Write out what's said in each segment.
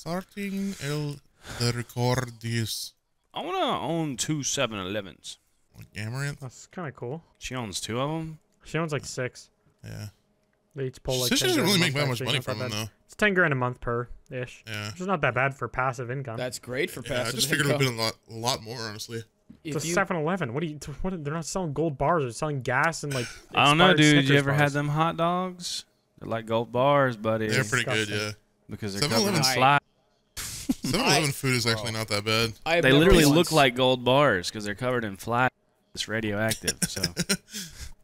Starting the record is... I want to own two 7-Elevens. Like Amaranth? That's kind of cool. She owns two of them? She owns like 6. Yeah. They each pull like 10 doesn't really make that much money from them, though. It's 10 grand a month per-ish. Yeah. Which is not that bad for passive income. That's great for passive income. I just figured it would have been a lot more, honestly. It's a 7-Eleven. What do you... What, they're not selling gold bars. They're selling gas and like... I don't know, dude. Snickers you ever had them hot dogs? They're like gold bars, buddy. They're pretty good, yeah. Because they're covered in slime. 7-Eleven food is actually not that bad. They literally look like gold bars because they're covered in fly. It's radioactive, so...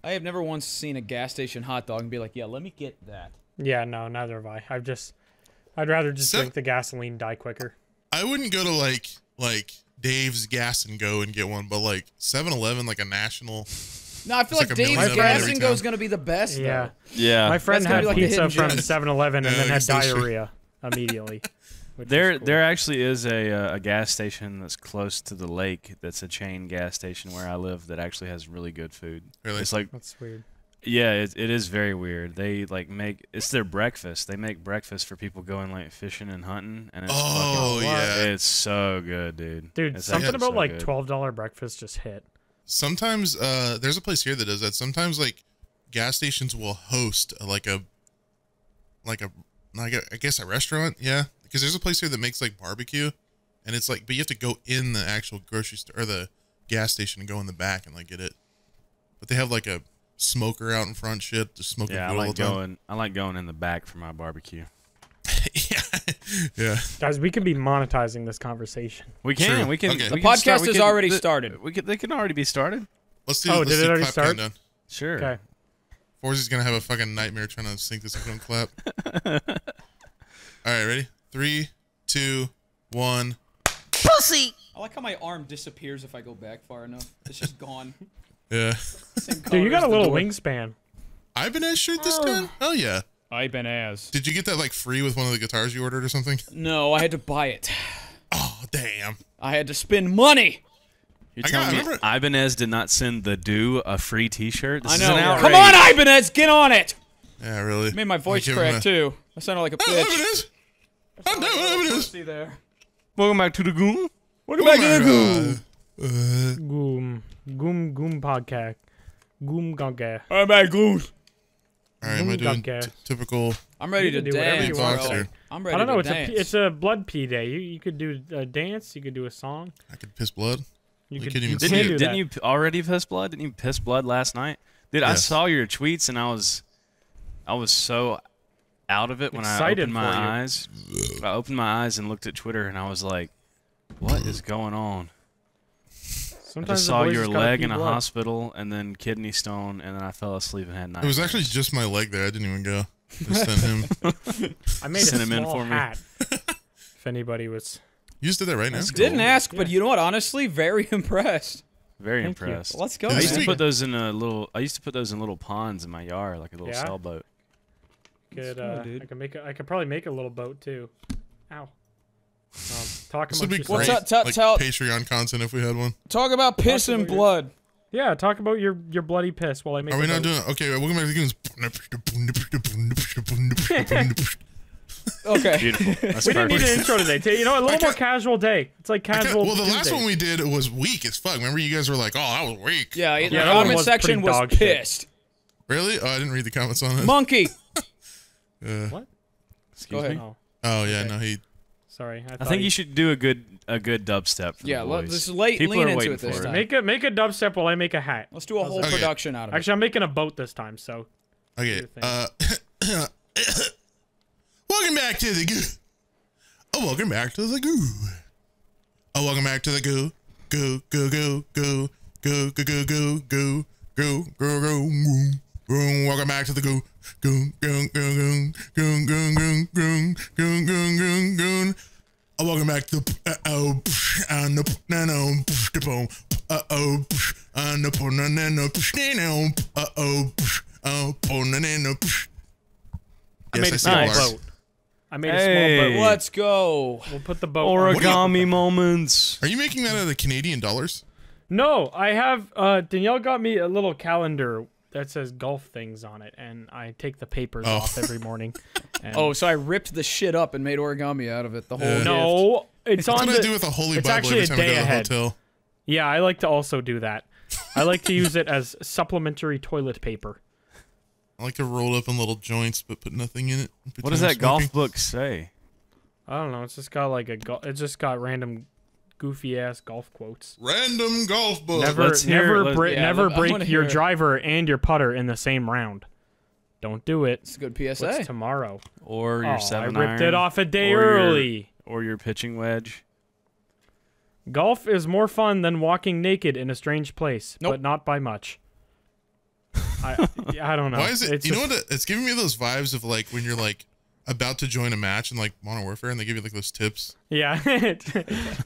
I have never once seen a gas station hot dog and be like, yeah, let me get that. Yeah, no, neither have I. I'd rather just drink the gasoline and die quicker. I wouldn't go to like Dave's Gas and Go and get one, but like 7-Eleven, like a national. No, I feel like Dave's Gas and Go is gonna be the best. Yeah, though. Yeah. My friend had like pizza from 7-Eleven and then had diarrhea immediately. There actually is a gas station that's close to the lake. That's a chain gas station where I live that actually has really good food. Really? It's like that's weird. Yeah, it is very weird. They like make it's their breakfast. They make breakfast for people going like fishing and hunting, and it's fucking yeah, it's so good, dude. Dude, it's something about so like $12 breakfast just hit. Sometimes there's a place here that does that. Sometimes like gas stations will host like a I guess a restaurant, yeah. Because there's a place here that makes like barbecue, and it's like, but you have to go in the actual grocery store or the gas station and go in the back and like get it. But they have like a smoker out in front, shit, just smoking. Yeah, I like going in the back for my barbecue. Yeah, yeah. Guys, we could be monetizing this conversation. We can. True. We can. Okay. The podcast has already started. They can already be started. Let's do. Oh, let's did it already start? Sure. Okay. Forzy's gonna have a fucking nightmare trying to sync this up clap. All right, ready? 3, 2, 1. Pussy! I like how my arm disappears if I go back far enough. It's just gone. Yeah. Dude, you got a little wingspan. Ibanez shirt this time? Hell yeah. Ibanez. Did you get that like free with one of the guitars you ordered or something? No, I had to buy it. Oh, damn. I had to spend money. You're telling me Ibanez did not send the dude a free t-shirt? I know. Come on, Ibanez! Get on it! Yeah, really. Made my voice crack, too. I sounded like a bitch. Ibanez! I'm down with Ibanez. There. Welcome back to the Goom. Welcome back to the Goom. Goom podcast. Goom gonka. I'm back, Goons. All right, am I doing typical? I'm ready to do whatever you want. I'm ready. I don't know. It's a blood pee day. You could do a dance. You could do a song. I could piss blood. Didn't you already piss blood? Didn't you piss blood last night, dude? Yes. I saw your tweets and I was so out of it when I opened my eyes and looked at Twitter and I was like, what is going on? Sometimes I just saw your leg in a hospital and then kidney stone and then I fell asleep and had nightmares. It was actually just my leg there. I didn't even go. Just sent him. I made a small hat. If anybody was... You just did that right now. Didn't ask, but you know what? Honestly, very impressed. Very impressed. Let's go. I used to put those in little ponds in my yard, like a little sailboat. I could probably make a little boat too. Ow. This would be great. Like Patreon content if we had one. Talk about piss and blood. Yeah, talk about your bloody piss while I make. Are we not doing? Okay, welcome back to Goons. Okay. Beautiful. That's perfect. Didn't need an intro today. You know, a little more casual day. It's like casual. Well, the last one we did was weak as fuck. Remember, you guys were like, "Oh, that was weak." Yeah. The comment section was pissed. Really? Oh, I didn't read the comments on it. Monkey. What? Excuse me. Oh yeah, no he. Sorry. I think you should do a good dubstep. For the boys. This is late. People lean into it this time. Make a dubstep while I make a hat. Let's do a whole production out of it. Actually, I'm making a boat this time, so. Okay. Welcome back to the Goo. Oh, welcome back to the Goo. Oh, welcome back to the Goo. Goo goo goo goo goo goo goo goo goo goo goo goo. Welcome back to the Goo. Goon, goon, goon, goon, goon, goon, goon, goon, goon, goon, goon. Welcome back to oh, and the nano, the bone, oh, and the nano, nano, oh, nano. I made a small boat. I made a small boat. Let's go. We'll put the boat. Origami moments. Are you making that out of the Canadian dollars? No, I have. Danielle got me a little calendar. that says golf things on it, and I take the papers off every morning. And so I ripped the shit up and made origami out of it. The whole no, it's on the. Do with the Holy Bible actually every time I go to the hotel. Yeah, I like to also do that. I like to use it as supplementary toilet paper. I like to roll up in little joints, but put nothing in it. What does that golf book say? I don't know. It's just got like a. It's just got random, goofy ass golf quotes. Random golf book. Never break your driver and your putter in the same round. Don't do it. It's a good PSA. What's tomorrow? Or your 7-iron. I ripped it off a day early. Or your pitching wedge. Golf is more fun than walking naked in a strange place, but not by much. I don't know. Why is it? It's you know what? It's giving me those vibes of like when you're like about to join a match in like Modern Warfare, and they give you like those tips. Yeah,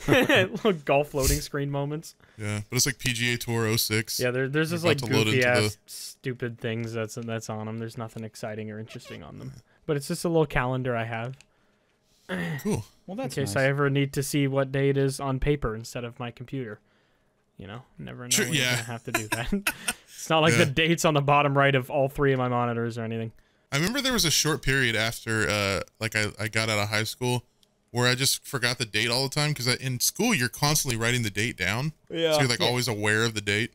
little golf loading screen moments. Yeah, but it's like PGA Tour 06. Yeah, there's just like goofy ass stupid things that's on them. There's nothing exciting or interesting on them, but it's just a little calendar I have. Cool. Well, that's in case I ever need to see what day it is on paper instead of my computer. You know, never know when you're gonna have to do that. It's not like the dates on the bottom right of all three of my monitors or anything. I remember there was a short period after, like I got out of high school, where I just forgot the date all the time because in school you're constantly writing the date down. Yeah. So you're like always aware of the date.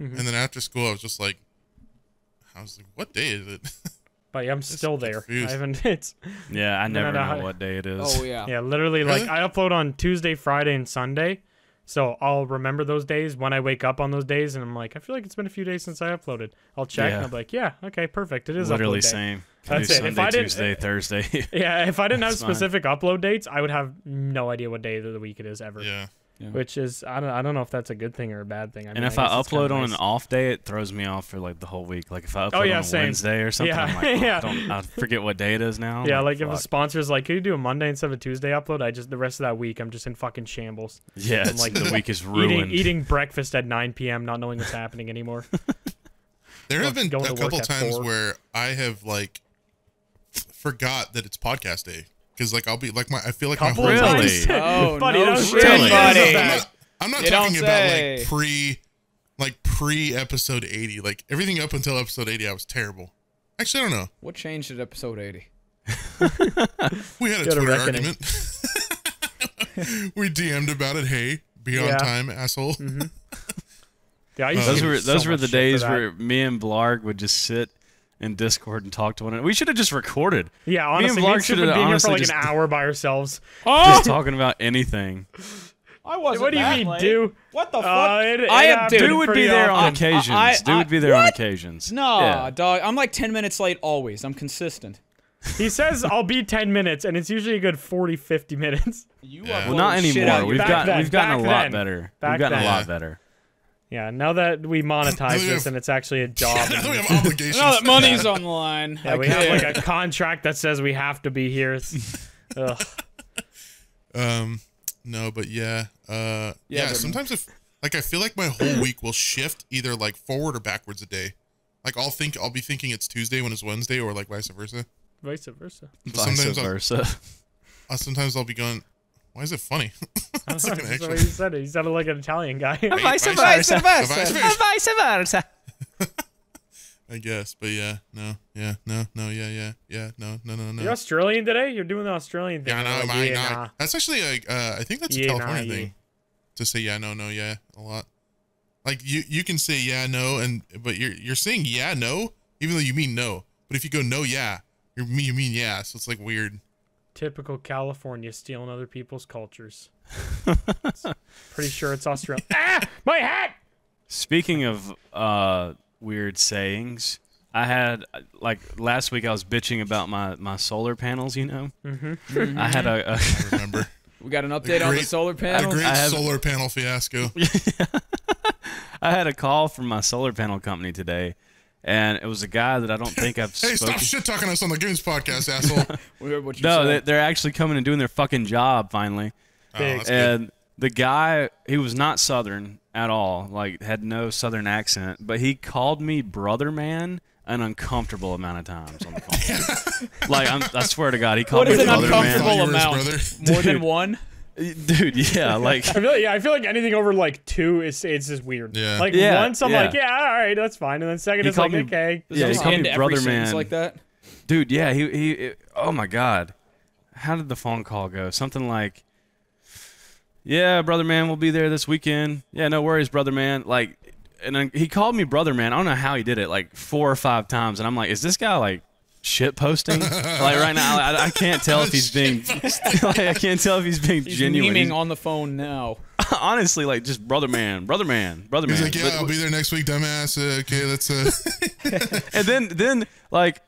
Mm-hmm. And then after school, I was just like, what day is it? But I'm still there. I haven't. I never know what day it is. Oh yeah. Yeah, literally, like I upload on Tuesday, Friday, and Sunday, so I'll remember those days when I wake up on those days, and I'm like, I feel like it's been a few days since I uploaded. I'll check, and I'm like, yeah, okay, perfect. It is literally upload day. Same. That's it. Sunday, if I didn't, Tuesday, Thursday. Yeah, if I didn't have specific upload dates, I would have no idea what day of the week it is ever. Yeah. Yeah. Which is I don't know if that's a good thing or a bad thing. I mean, and if I upload on an off day, it throws me off for like the whole week. Like if I upload on Wednesday or something, I'm like, I forget what day it is now. Yeah, like if a sponsor's like, could you do a Monday instead of a Tuesday upload? I just the rest of that week I'm just in fucking shambles. Yeah, I'm like the week is ruined. Eating breakfast at 9 PM, not knowing what's happening anymore. There have been a couple times where I have like forgot that it's podcast day. Because like I'll be like I feel like my whole life. Oh, buddy, no shit, buddy. I'm not talking about like pre episode 80. Like everything up until episode 80, I was terrible. Actually, I don't know. What changed at episode 80? We had a Twitter argument. We DM'd about it. Hey, be on time, asshole. Mm-hmm. Yeah, those were the days where me and Blarg would just sit in Discord and talk to one another. We should have just recorded. Yeah, honestly, we should have been here for like an hour by ourselves. Just talking about anything. I wasn't. What do you mean, dude? What the fuck? Dude would be there on occasions. Dude would be there on occasions. No, dog. I'm like 10 minutes late always. I'm consistent. He says I'll be 10 minutes, and it's usually a good 40, 50 minutes. You are well, not anymore. We've gotten a lot better. We've gotten a lot better. Yeah, now that we monetize this and it's actually a job. Now that we have obligations. Now that money's on the line. Yeah, we have like a contract that says we have to be here. No, but yeah, sometimes if like I feel like my whole week will shift either like forward or backwards a day. Like I'll be thinking it's Tuesday when it's Wednesday, or like vice versa. Vice versa. Sometimes I'll be going, why is it funny? That's like an extra. That's what he said. He sounded like an Italian guy. Vice versa. I guess, but yeah, no. You're Australian today? You're doing the Australian thing. Yeah, no, like, yeah, nah. That's actually like, I think that's a California thing to say yeah, no, no, yeah a lot. Like you can say yeah, no, but you're saying yeah, no, even though you mean no. But if you go no, yeah, you mean yeah, so it's like weird. Typical California stealing other people's cultures. Pretty sure it's Australia. Ah, my hat! Speaking of weird sayings, I had, like, last week I was bitching about my solar panels, you know? Mm-hmm. I had a... I remember. We got an update on the solar panels? Solar panel fiasco. I had a call from my solar panel company today. And it was a guy that I don't think I've spoken. Hey, stop shit-talking us on the Goons podcast, asshole. We heard what you said. No, they're actually coming and doing their fucking job, finally. Oh, and good. The guy, he was not Southern at all, like, had no Southern accent, but he called me brother man an uncomfortable amount of times on the phone. Like, I swear to God, he called me brother man. What is an uncomfortable amount? More than one? Dude, yeah, like I feel like anything over like 2 is just weird. Yeah. Like once I'm like, yeah, all right, that's fine, and then second is like, okay. Yeah, he called me brother man like that. Dude, yeah, he oh my god. How did the phone call go? Something like, yeah, brother man, we'll be there this weekend. Yeah, no worries, brother man. Like, and then he called me brother man. I don't know how he did it, like 4 or 5 times, and I'm like, is this guy like shit posting? Like right now, I can't tell if he's being like, I can't tell if he's being genuine. He's memeing on the phone now. Honestly, like just brother man. He's like, yeah, I'll be there next week, dumbass. Okay, that's And then like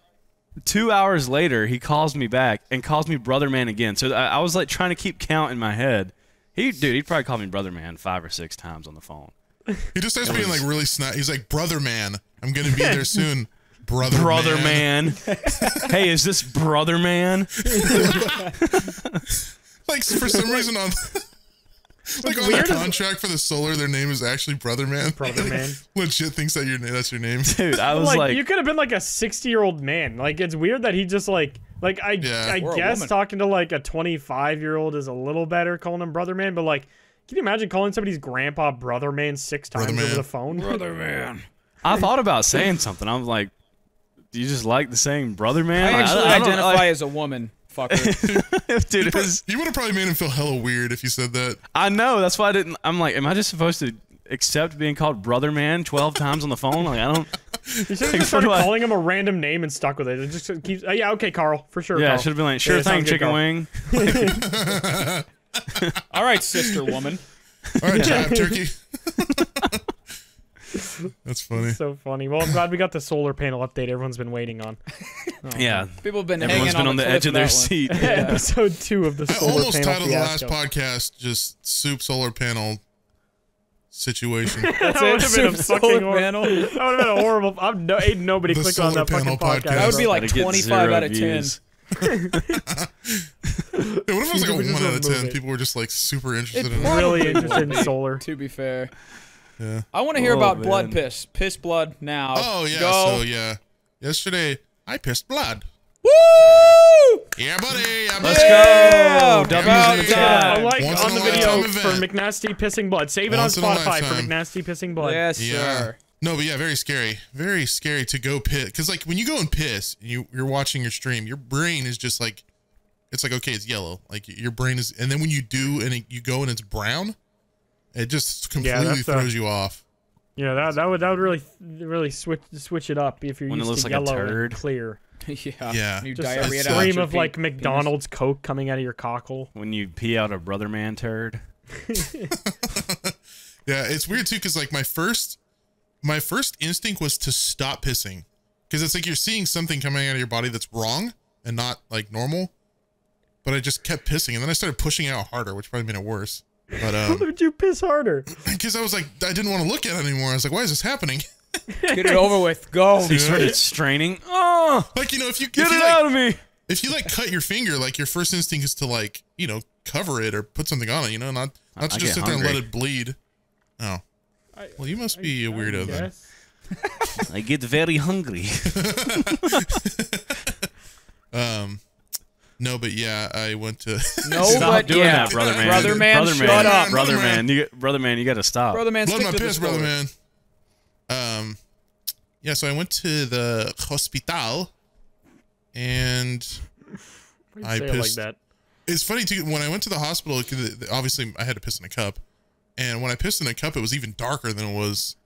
2 hours later, he calls me back and calls me brother man again. So I was like trying to keep count in my head. Dude, he probably called me brother man 5 or 6 times on the phone. He just starts being like really snot. He's like, brother man, I'm gonna be there soon. Brother man. Hey, is this brother man? Like for some reason on like on the contract for the solar, their name is actually brother man. Brother man. Legit thinks that that's your name. Dude, I was like you could have been like a 60-year-old man. Like it's weird that he just like I guess talking to like a 25-year-old is a little better calling him brother man, but like can you imagine calling somebody's grandpa brother man 6 times over the phone? Brother man. I thought about saying something. I was like, do you just like the saying brother man? I actually identify as a woman, fucker. Dude, you would have probably made him feel hella weird if you said that. I know, that's why I didn't. I'm like, am I just supposed to accept being called brother man 12 times on the phone? Like, I don't. You should have just started calling him a random name and stuck with it. It just keeps, yeah, okay, Carl, for sure. Yeah, should have been like, sure thing, chicken wing. All right, sister woman. All right, jive turkey. That's funny. So funny. Well, I'm glad we got the solar panel update everyone's been waiting on. Oh, yeah. People have been everyone's been on the edge of their seat. Yeah. Episode 2 of the solar panel. I almost titled the last podcast just Soup Solar Panel Situation. That would have been a fucking horrible. That would have been a horrible. Ain't nobody clicked on that fucking podcast. That would be like 25 out of 10. It would have been like a 1 out of 10. People were just like super interested in it. Really interested in solar. To be fair. Yeah. I want to hear about blood piss. Piss blood now. Oh, yeah. Go. So, yeah. Yesterday, I pissed blood. Woo! Yeah, buddy. Yeah, buddy. Let's go. W's in the chat. A like on the video for McNasty pissing blood. Save it on Spotify for McNasty pissing blood. Yes, sir. No, but yeah, very scary. Very scary to go piss. Because, like, when you go and piss, you're watching your stream, your brain is just like, it's like, okay, it's yellow. Like, your brain is, and then when you do and you go and it's brown, it just completely throws you off. Yeah, that would really switch it up if you're when used it looks to like yellow a turd. And clear. yeah. New just diarrhea a stream of like McDonald's Coke coming out of your cockle. When you pee out a brother man turd. Yeah, it's weird too because like my first instinct was to stop pissing because it's like you're seeing something coming out of your body that's wrong and not like normal. But I just kept pissing and then I started pushing out harder, which probably made it worse. But, why would you piss harder? Because I was like, I didn't want to look at it anymore. I was like, why is this happening? Get it over with. Go. So you started straining. Oh, like you know, if you get it out of me. If you like cut your finger, like your first instinct is to like you know cover it or put something on it. You know, not to just sit there and let it bleed. Oh, well, you must be a weirdo then. I get very hungry. No, but yeah, I went to. No, stop doing that, brother man. Brother man, shut up, brother man. Brother man, you got to stop. Brother man, stick to the story. Brother man. Yeah, so I went to the hospital, and I pissed. Like that. It's funny too when I went to the hospital. Obviously, I had to piss in a cup, and when I pissed in a cup, it was even darker than it was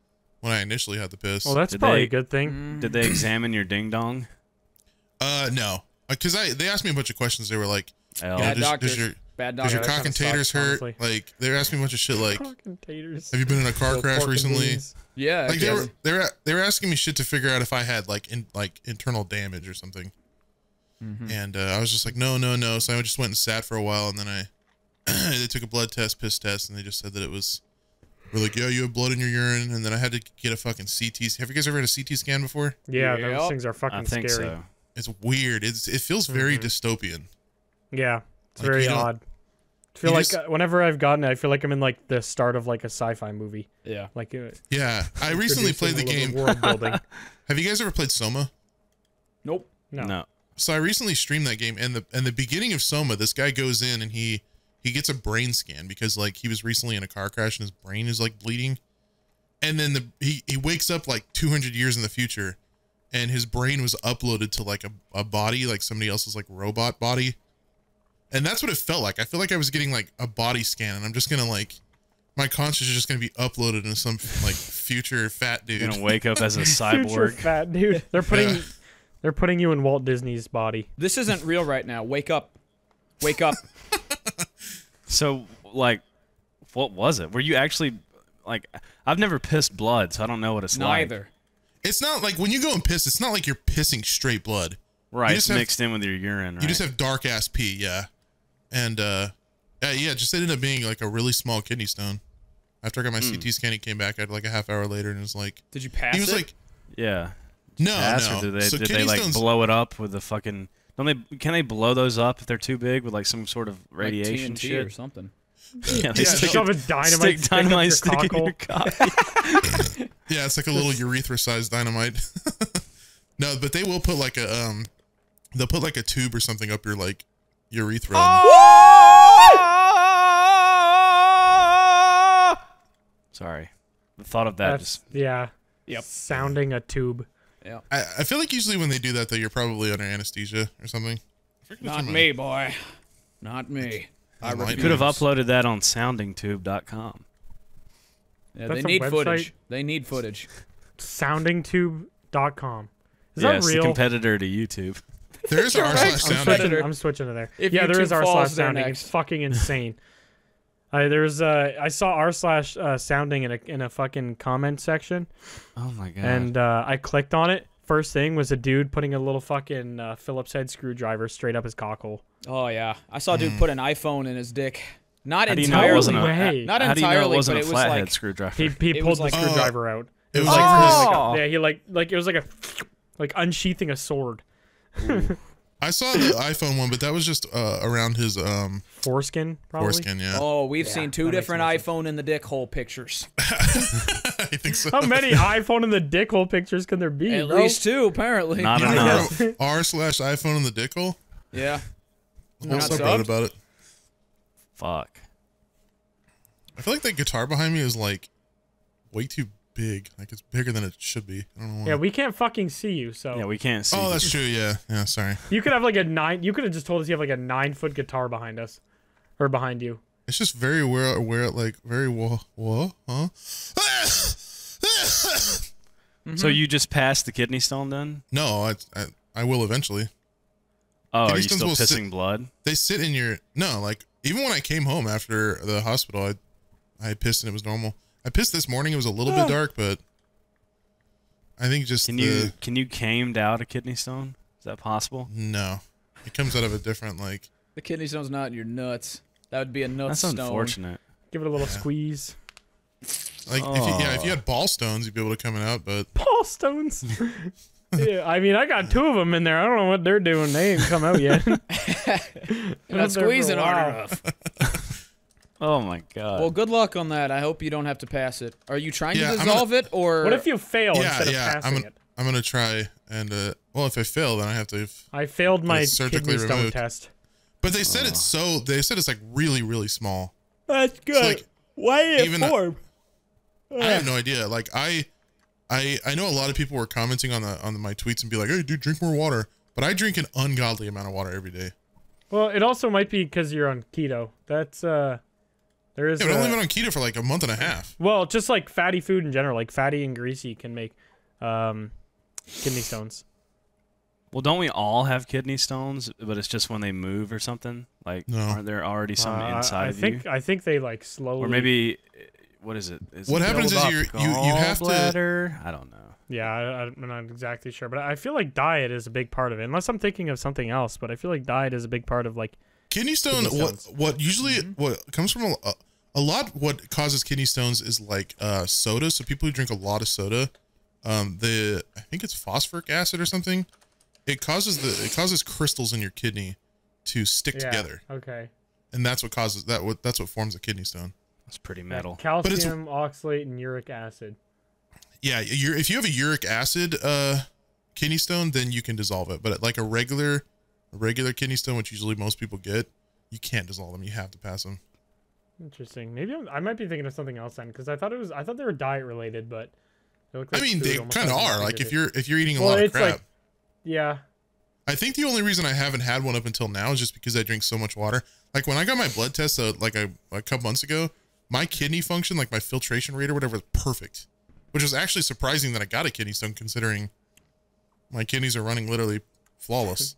when I initially had to piss. Well, that's probably a good thing. Did they examine your ding dong? No. Because they asked me a bunch of questions. They were like, you know, does your cock and taters hurt? Honestly. Like, they were asking me a bunch of shit like, have you been in a car crash recently? Yeah. Like, they were asking me shit to figure out if I had, like, internal damage or something. Mm-hmm. And I was just like, no, no, no. So I just went and sat for a while, and then they took a blood test, piss test, and they just said that it was, we're like, yeah, you have blood in your urine, and then I had to get a fucking CT. Have you guys ever had a CT scan before? Yeah, those things are fucking scary. So. It's weird. It feels very dystopian. Yeah, it's like, very odd. I feel like whenever I've gotten it, I feel like I'm in like the start of like a sci-fi movie. Yeah. Like. Yeah, I recently played the game. World building. Have you guys ever played Soma? Nope. No. So I recently streamed that game, and the beginning of Soma, this guy goes in and he He gets a brain scan because like he was recently in a car crash and his brain is like bleeding. And then he wakes up like 200 years in the future and his brain was uploaded to like a body, like somebody else's like robot body. And that's what it felt like. I feel like I was getting like a body scan and I'm just going to like, my conscience is just going to be uploaded into some like future fat dude. You're going to wake up as a cyborg. Future fat dude. They're putting, yeah. They're putting you in Walt Disney's body. This isn't real right now. Wake up. Wake up. So like, what was it? Were you actually like, I've never pissed blood, so I don't know what it's like. Neither. It's not like when you go and piss, it's not like you're pissing straight blood. Right. It's mixed in with your urine. Right? You just have dark ass pee. Yeah. And, yeah, just ended up being like a really small kidney stone. After I got my CT scan, he came back. I had like a half hour later, and it was like, "Did you pass?" He was like, "Yeah." No, no. Did they like blow it up with the fucking? Don't they? Can they blow those up if they're too big with like some sort of radiation like TNT shit or something? Yeah, they stick dynamite in your cock. Yeah, it's like a little urethra-sized dynamite. No, but they will put like a they'll put like a tube or something up your like urethra. Sorry, the thought of that just sounding a tube. Yeah, I feel like usually when they do that though, you're probably under anesthesia or something. Not me, boy. Not me. I could have uploaded that on soundingtube.com. Yeah, they need footage. They need footage. Soundingtube.com. Is that real? It's a competitor to YouTube. There is r/sounding. I'm switching to there. Yeah, there is r/sounding. It's fucking insane. There's I saw r/sounding in a fucking comment section. Oh my god! And I clicked on it. First thing was a dude putting a little fucking Phillips head screwdriver straight up his cockhole. Oh yeah, I saw a dude put an iPhone in his dick. Not entirely. Not entirely, but it was like screwdriver. He pulled the screwdriver out. It was like, yeah, he like it was like a unsheathing a sword. I saw the iPhone one, but that was just around his foreskin, probably. Foreskin, yeah. Oh, we've seen two different iPhone in the dick hole pictures. I think so. How many iPhone in the dick hole pictures can there be? At least two, apparently. Not enough. r/iPhone in the dick hole. Yeah. What's up about it? Fuck. I feel like that guitar behind me is like way too big. Like it's bigger than it should be. I don't know why. Yeah, we can't fucking see you, so. Yeah, we can't see. Oh, that's true. Yeah, yeah. Sorry. You could have like a You could have just told us you have like a 9-foot guitar behind us, or behind you. It's just very aware, like very huh? So you just passed the kidney stone then? No, I will eventually. Oh, are you still pissing blood? They sit in your Like even when I came home after the hospital, I pissed and it was normal. I pissed this morning. It was a little bit dark, but I think just can you camed out a kidney stone? Is that possible? No, it comes out of a different like. The kidney stone's not in your nuts. That would be a nut stone. That's unfortunate. Give it a little squeeze. Like if you had ball stones, you'd be able to come out, but ball stones. Yeah, I mean I got two of them in there. I don't know what they're doing. They ain't come out yet. Not squeezing hard enough. Oh my god. Well, good luck on that. I hope you don't have to pass it. Are you trying to dissolve it, or what if you fail instead of passing it? I'm gonna try and well, if I fail, then I have to. I failed my kidney stone test. But they said it's so. They said it's like really, really small. That's good. So like, why did it form? I have no idea. Like I know a lot of people were commenting on the my tweets and be like, "Hey, dude, drink more water." But I drink an ungodly amount of water every day. Well, it also might be because you're on keto. That's There is. Yeah, but I've only been on keto for like a month and a half. Well, just like fatty food in general, like fatty and greasy can make kidney stones. Well, don't we all have kidney stones? But it's just when they move or something. Like, aren't there already some inside of you? I think they like slowly. Or maybe, what is it? Is what happens is you have to. I don't know. Yeah, I'm not exactly sure, but I feel like diet is a big part of it. Unless I'm thinking of something else, but I feel like diet is a big part of like. Kidney stone. What usually what comes from a lot what causes kidney stones is like soda. So people who drink a lot of soda, I think it's phosphoric acid or something. It causes it causes crystals in your kidney to stick together. Okay. And that's what causes that. That's what forms a kidney stone. That's pretty metal. Like calcium oxalate and uric acid. Yeah, if you have a uric acid kidney stone, then you can dissolve it. But like a regular kidney stone, which usually most people get, You can't dissolve them. You have to pass them. Interesting. Maybe I might be thinking of something else then, because I thought they were diet related, but it looked like I mean they kind of are. Like if you're eating a lot of crap. Like, yeah. I think the only reason I haven't had one up until now is just because I drink so much water. Like when I got my blood test like a couple months ago, my kidney function, like my filtration rate or whatever, was perfect, which was actually surprising that I got a kidney stone considering my kidneys are running literally flawless.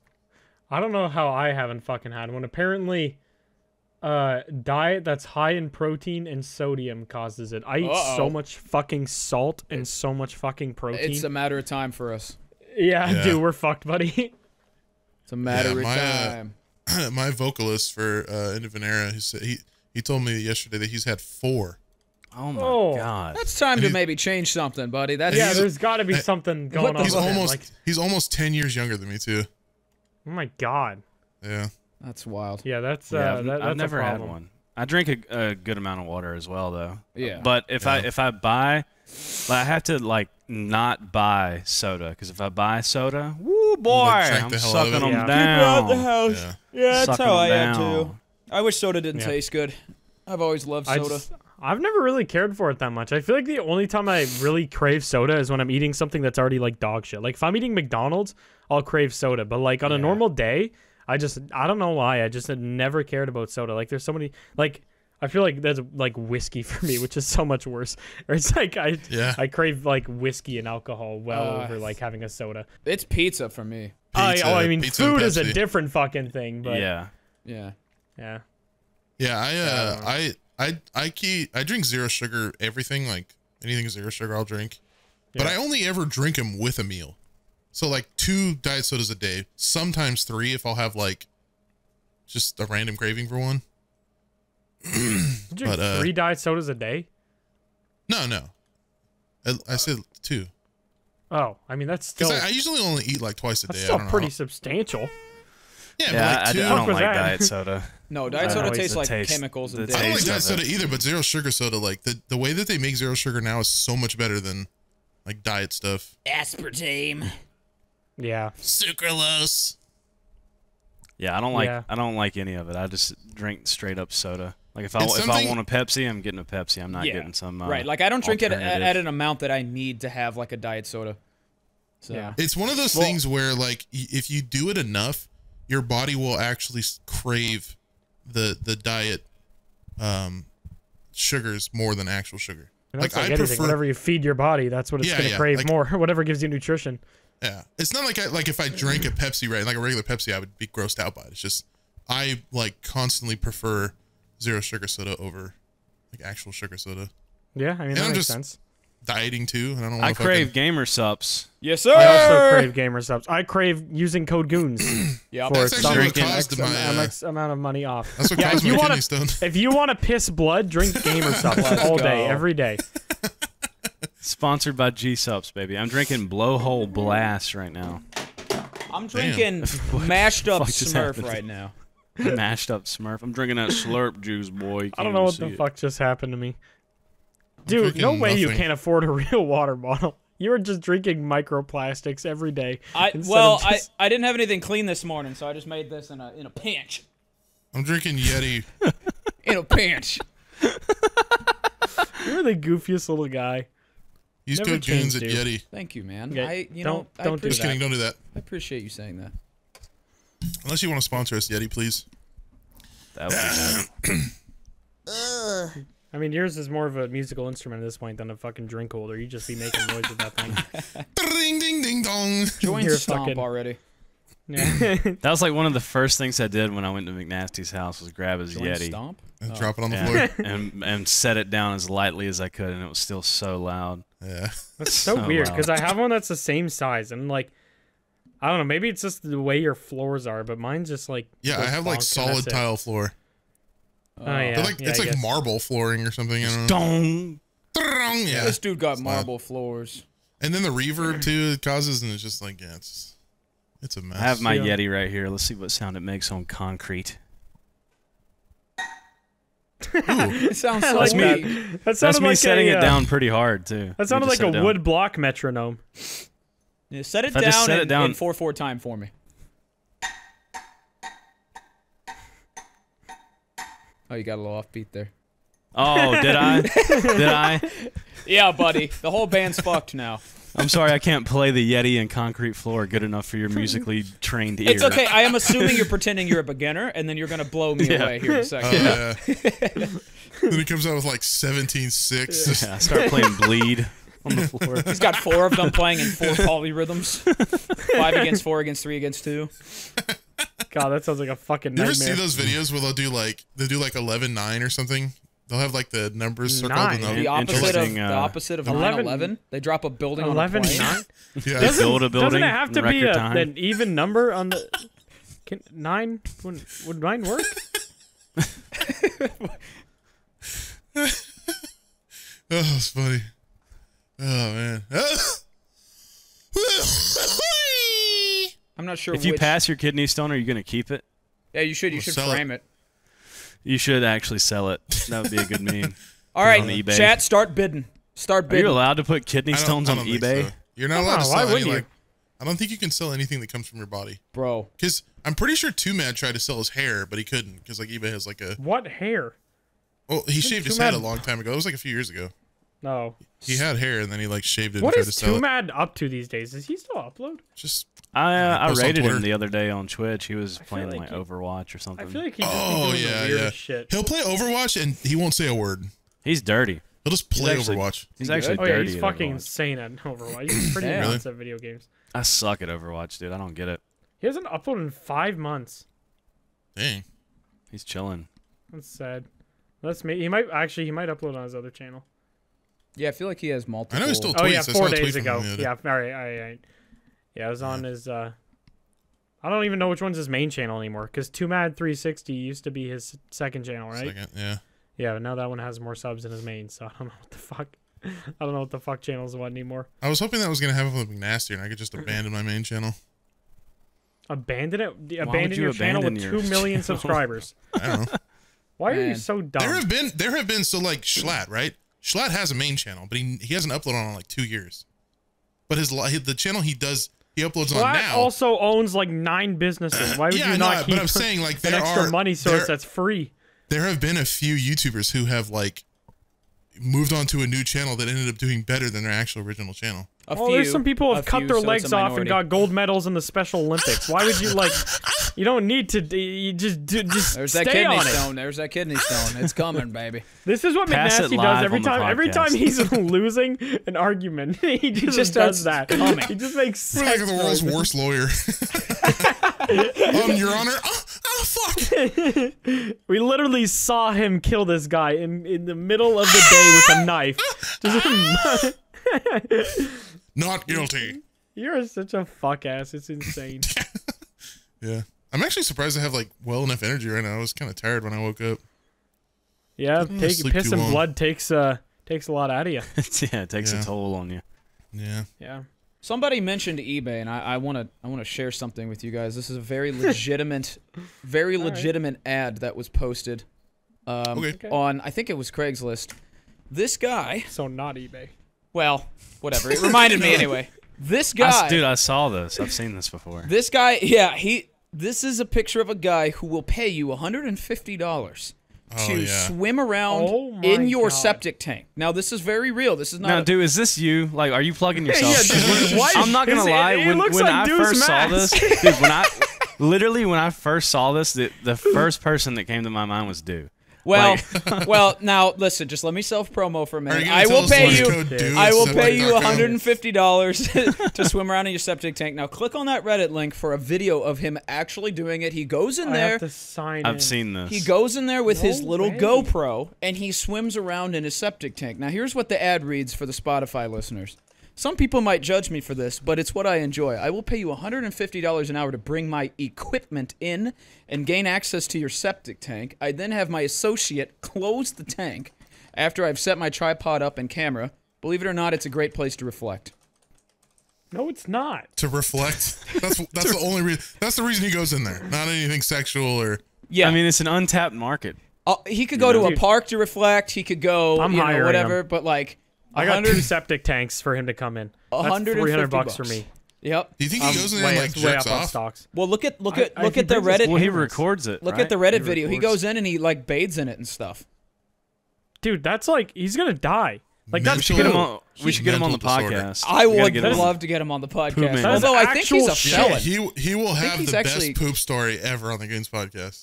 I don't know how I haven't fucking had one. Apparently, diet that's high in protein and sodium causes it. I eat so much fucking salt and so much fucking protein. It's a matter of time for us. Yeah, yeah. Dude, we're fucked, buddy. It's a matter of time. My vocalist for End of Venera, he told me yesterday that he's had 4. Oh my god! That's time to maybe change something, buddy. That's There's got to be something going on. He's almost 10 years younger than me too. Oh my god! Yeah, that's wild. Yeah, that's I've never had one. I drink a good amount of water as well, though. Yeah, but if I buy, I have to like not buy soda, because if I buy soda, woo boy, I'm sucking them down. Keep it out the house. Yeah, that's how I am too. I wish soda didn't taste good. I've always loved soda. I've never really cared for it that much. I feel like the only time I really crave soda is when I'm eating something that's already like dog shit. Like if I'm eating McDonald's, I'll crave soda. But like on a normal day, I don't know why. I just had never cared about soda. Like there's so many, like I feel like that's like whiskey for me, which is so much worse. Or it's like I crave like whiskey and alcohol over like having a soda. It's pizza for me. Pizza, I mean, food is a different fucking thing. But yeah. I drink zero sugar everything, like anything zero sugar I'll drink, but I only ever drink them with a meal. So like 2 diet sodas a day, sometimes 3 if I'll have like just a random craving for one. Drink 3 diet sodas a day? No, I said 2. Oh, I mean that's still. I usually only eat like twice a day. That's still pretty substantial. Yeah, but like I don't like diet soda. No, diet soda tastes like chemicals. I don't like diet soda either, but zero sugar soda, like the way that they make zero sugar now is so much better than like diet stuff. Aspartame. Yeah. Sucralose. Yeah, I don't like any of it. I just drink straight up soda. Like if I want a Pepsi, I'm getting a Pepsi. I'm not getting some right. Like I don't drink it at an amount that I need to have like a diet soda. So it's one of those things where like if you do it enough, your body will actually crave the diet sugars more than actual sugar. And that's like I prefer whatever you feed your body, that's what it's gonna crave like, more. Whatever gives you nutrition. Yeah, it's not like if I drank a Pepsi, right, like a regular Pepsi, I would be grossed out by it. It's just I like constantly prefer zero sugar soda over like actual sugar soda. Yeah, I mean that makes sense. Dieting too, and I don't know. I crave gamersupps. Yes, sir. I also crave gamersupps. I crave using code goons for X amount of money off. That's what caused my kidney stone. If you want to piss blood, drink gamersupps all day, every day. Sponsored by G-Supps, baby. I'm drinking Blowhole Blast right now. I'm drinking mashed up Smurf right now. Mashed up Smurf. I'm drinking that slurp juice, boy. I don't know what the fuck just happened to me. Dude, no way you can't afford a real water bottle. You were just drinking microplastics every day. I didn't have anything clean this morning, so I just made this in a pinch. I'm drinking Yeti. In a pinch. You're the goofiest little guy. Use code goons at Yeti. Thank you, man. Okay. Don't do that. Just kidding, don't do that. I appreciate you saying that. Unless you want to sponsor us, Yeti, please. That would be nice. I mean, yours is more of a musical instrument at this point than a fucking drink holder. You just be making noise with that thing. Ding, ding, ding, dong. Join your stomp already. Yeah. That was like one of the first things I did when I went to McNasty's house was grab his Yeti. Stomp? And drop it on the floor. And set it down as lightly as I could, and it was still so loud. Yeah. That's so weird, because I have one that's the same size, and like, I don't know, maybe it's just the way your floors are, but mine's just like... Yeah, I have like solid tile floor. Oh, yeah. Like, it's like marble flooring or something. I don't know. Yeah. This dude got marble floors. And then the reverb too it causes, and it's just like it's a mess. I have my Yeti right here. Let's see what sound it makes on concrete. It sounds so like me. That's me like setting it down pretty hard too. That sounded like a wood block metronome. Yeah, set it down in 4/4 time for me. Oh, you got a little offbeat there. Oh, did I? Did I? Yeah, buddy. The whole band's fucked now. I'm sorry I can't play the Yeti and concrete floor good enough for your musically trained ear. It's okay. I am assuming you're pretending you're a beginner, and then you're going to blow me away here in a second. Yeah. Then he comes out with like 17-6. Yeah, start playing Bleed on the floor. He's got 4 of them playing in 4 polyrhythms. 5 against 4 against 3 against 2. God, that sounds like a fucking nightmare. You ever see those videos where they'll do like 11-9 or something? They'll have like the numbers circled. And the opposite of 9/11. They drop a building 11, on a plane. Yeah. They build a building. Doesn't it have to be an even number on the? Can, 9 would 9 work? Oh, that's funny. Oh man. I'm not sure. If you pass your kidney stone, are you gonna keep it? Yeah, you should. You should frame it. You should actually sell it. That would be a good meme. All right, chat, start bidding. Start bidding. Are you allowed to put kidney stones on eBay? So. You're not allowed to sell any, like, I don't think you can sell anything that comes from your body. Bro. Because I'm pretty sure 2Mad tried to sell his hair, but he couldn't because, like, eBay has, like, a... What hair? Well, he shaved his head a long time ago. It was, like, a few years ago. No. He had hair, and then he, like, shaved it and tried to sell it. What is 2Mad up to these days? Does he still upload? Just... I rated him the other day on Twitch. He was playing like Overwatch or something. I feel like he just doing the weirdest shit. He'll play Overwatch and he won't say a word. He's dirty. He'll just play Overwatch. He's actually dirty. Yeah, he's fucking insane at Overwatch. He's pretty nuts at video games. I suck at Overwatch, dude. I don't get it. He hasn't uploaded in 5 months. Dang. He's chilling. That's sad. That's me. He might actually. He might upload on his other channel. Yeah, I feel like he has multiple. I know he still tweets. Oh yeah, 4 days ago. Yeah. All right. Yeah, I was on his, I don't even know which one's his main channel anymore, because 2Mad360 used to be his second channel, right? Second, yeah. Yeah, but now that one has more subs than his main, so I don't know what the fuck, channel's what anymore. I was hoping that was going to happen with McNasty, and I could just abandon my main channel. Abandon it? Abandon your channel with 2 million subscribers. I don't know. Why are you so dumb? There have been, so like, Schlatt, right? Schlatt has a main channel, but he hasn't uploaded on like 2 years. But the channel he does... He uploads on now. Also owns like 9 businesses. Why would you not keep? But I'm saying, like, an extra money source that's free. There have been a few YouTubers who have like moved on to a new channel that ended up doing better than their actual original channel. Well, there's some people who have cut their legs off and got gold medals in the Special Olympics. Why would you like? You don't need to. You just stay on it. There's that kidney stone. It's coming, baby. This is what McNasty does every time. Every time he's losing an argument, he just does that. He just makes. We're like the world's worst lawyer. Your Honor. Oh fuck! We literally saw him kill this guy in the middle of the day with a knife. Just not guilty. You're such a fuck ass. It's insane. Yeah, I'm actually surprised I have like enough energy right now. I was kind of tired when I woke up. Yeah, piss and blood takes a lot out of you. Yeah, it takes a toll on you. Yeah. Yeah. Somebody mentioned eBay, and I want to share something with you guys. This is a very legitimate, very legitimate ad that was posted on, I think it was Craigslist. This guy. So not eBay. Well, whatever. It reminded me anyway. This guy. Dude, I saw this. I've seen this before. This guy, yeah, this is a picture of a guy who will pay you $150 to swim around in your septic tank. Now, this is very real. This is not. Now, dude, is this you? Like, are you plugging yourself? Yeah, dude, I'm not gonna lie. When I first saw this, dude, when I first saw this, the first person that came to my mind was Dude. Well, well. Now listen. Just let me self promo for a minute. I will pay you. I will pay you $150 to swim around in your septic tank. Now click on that Reddit link for a video of him actually doing it. He goes in there. I have to sign in. I've seen this. He goes in there with his little GoPro and he swims around in his septic tank. Now here's what the ad reads for the Spotify listeners. Some people might judge me for this, but it's what I enjoy. I will pay you $150 an hour to bring my equipment in and gain access to your septic tank. I then have my associate close the tank after I've set my tripod up and camera. Believe it or not, it's a great place to reflect. No, it's not. To reflect? That's the only reason. That's the reason he goes in there. Not anything sexual or... Yeah. I mean, it's an untapped market. He could go to a park to reflect. He could go, whatever, but like... I got 2 septic tanks for him to come in. That's $300 bucks for me. Yep. Do you think he goes in there and like jerks off? Well, look at the Reddit. Well, he records it. Look at the Reddit video. He goes in and he like bathes in it and stuff. Dude, that's like he's gonna die. Like that's we should get him on the podcast. I would love to get him on the podcast. Although I think he's a felon. He will have the best poop story ever on the Goons podcast.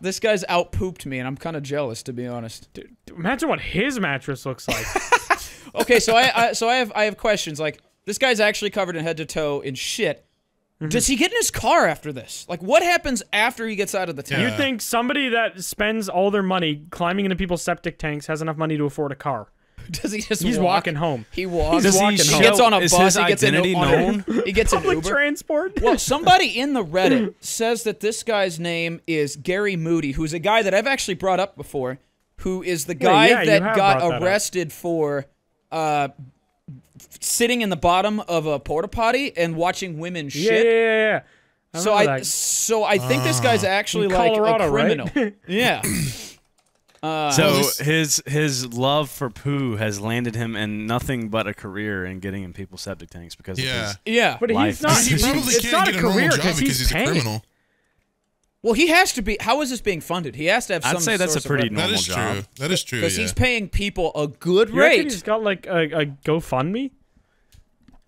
This guy's out pooped me, and I'm kind of jealous, to be honest. Dude, imagine what his mattress looks like. Okay, so I have questions. Like, this guy's actually covered in head to toe in shit. Mm-hmm. Does he get in his car after this? Like, what happens after he gets out of the town? Yeah. You think somebody that spends all their money climbing into people's septic tanks has enough money to afford a car? Does he just? He's walking home. He walks. He gets on a bus. He gets an Uber. Public transport. Well, somebody in the Reddit says that this guy's name is Gary Moody, who's a guy that I've actually brought up before, who is the guy that got arrested for. Sitting in the bottom of a porta potty and watching women shit. Yeah. So I think this guy's actually like Colorado, a criminal. Right? Yeah. So his love for poo has landed him in nothing but a career in getting in people's septic tanks because of his But he's not. He probably can't get a career because he's a criminal. Well, he has to be. How is this being funded? He has to have some. I'd say that's a pretty normal job. True. That is true. Because he's paying people a good rate. He's got like a GoFundMe.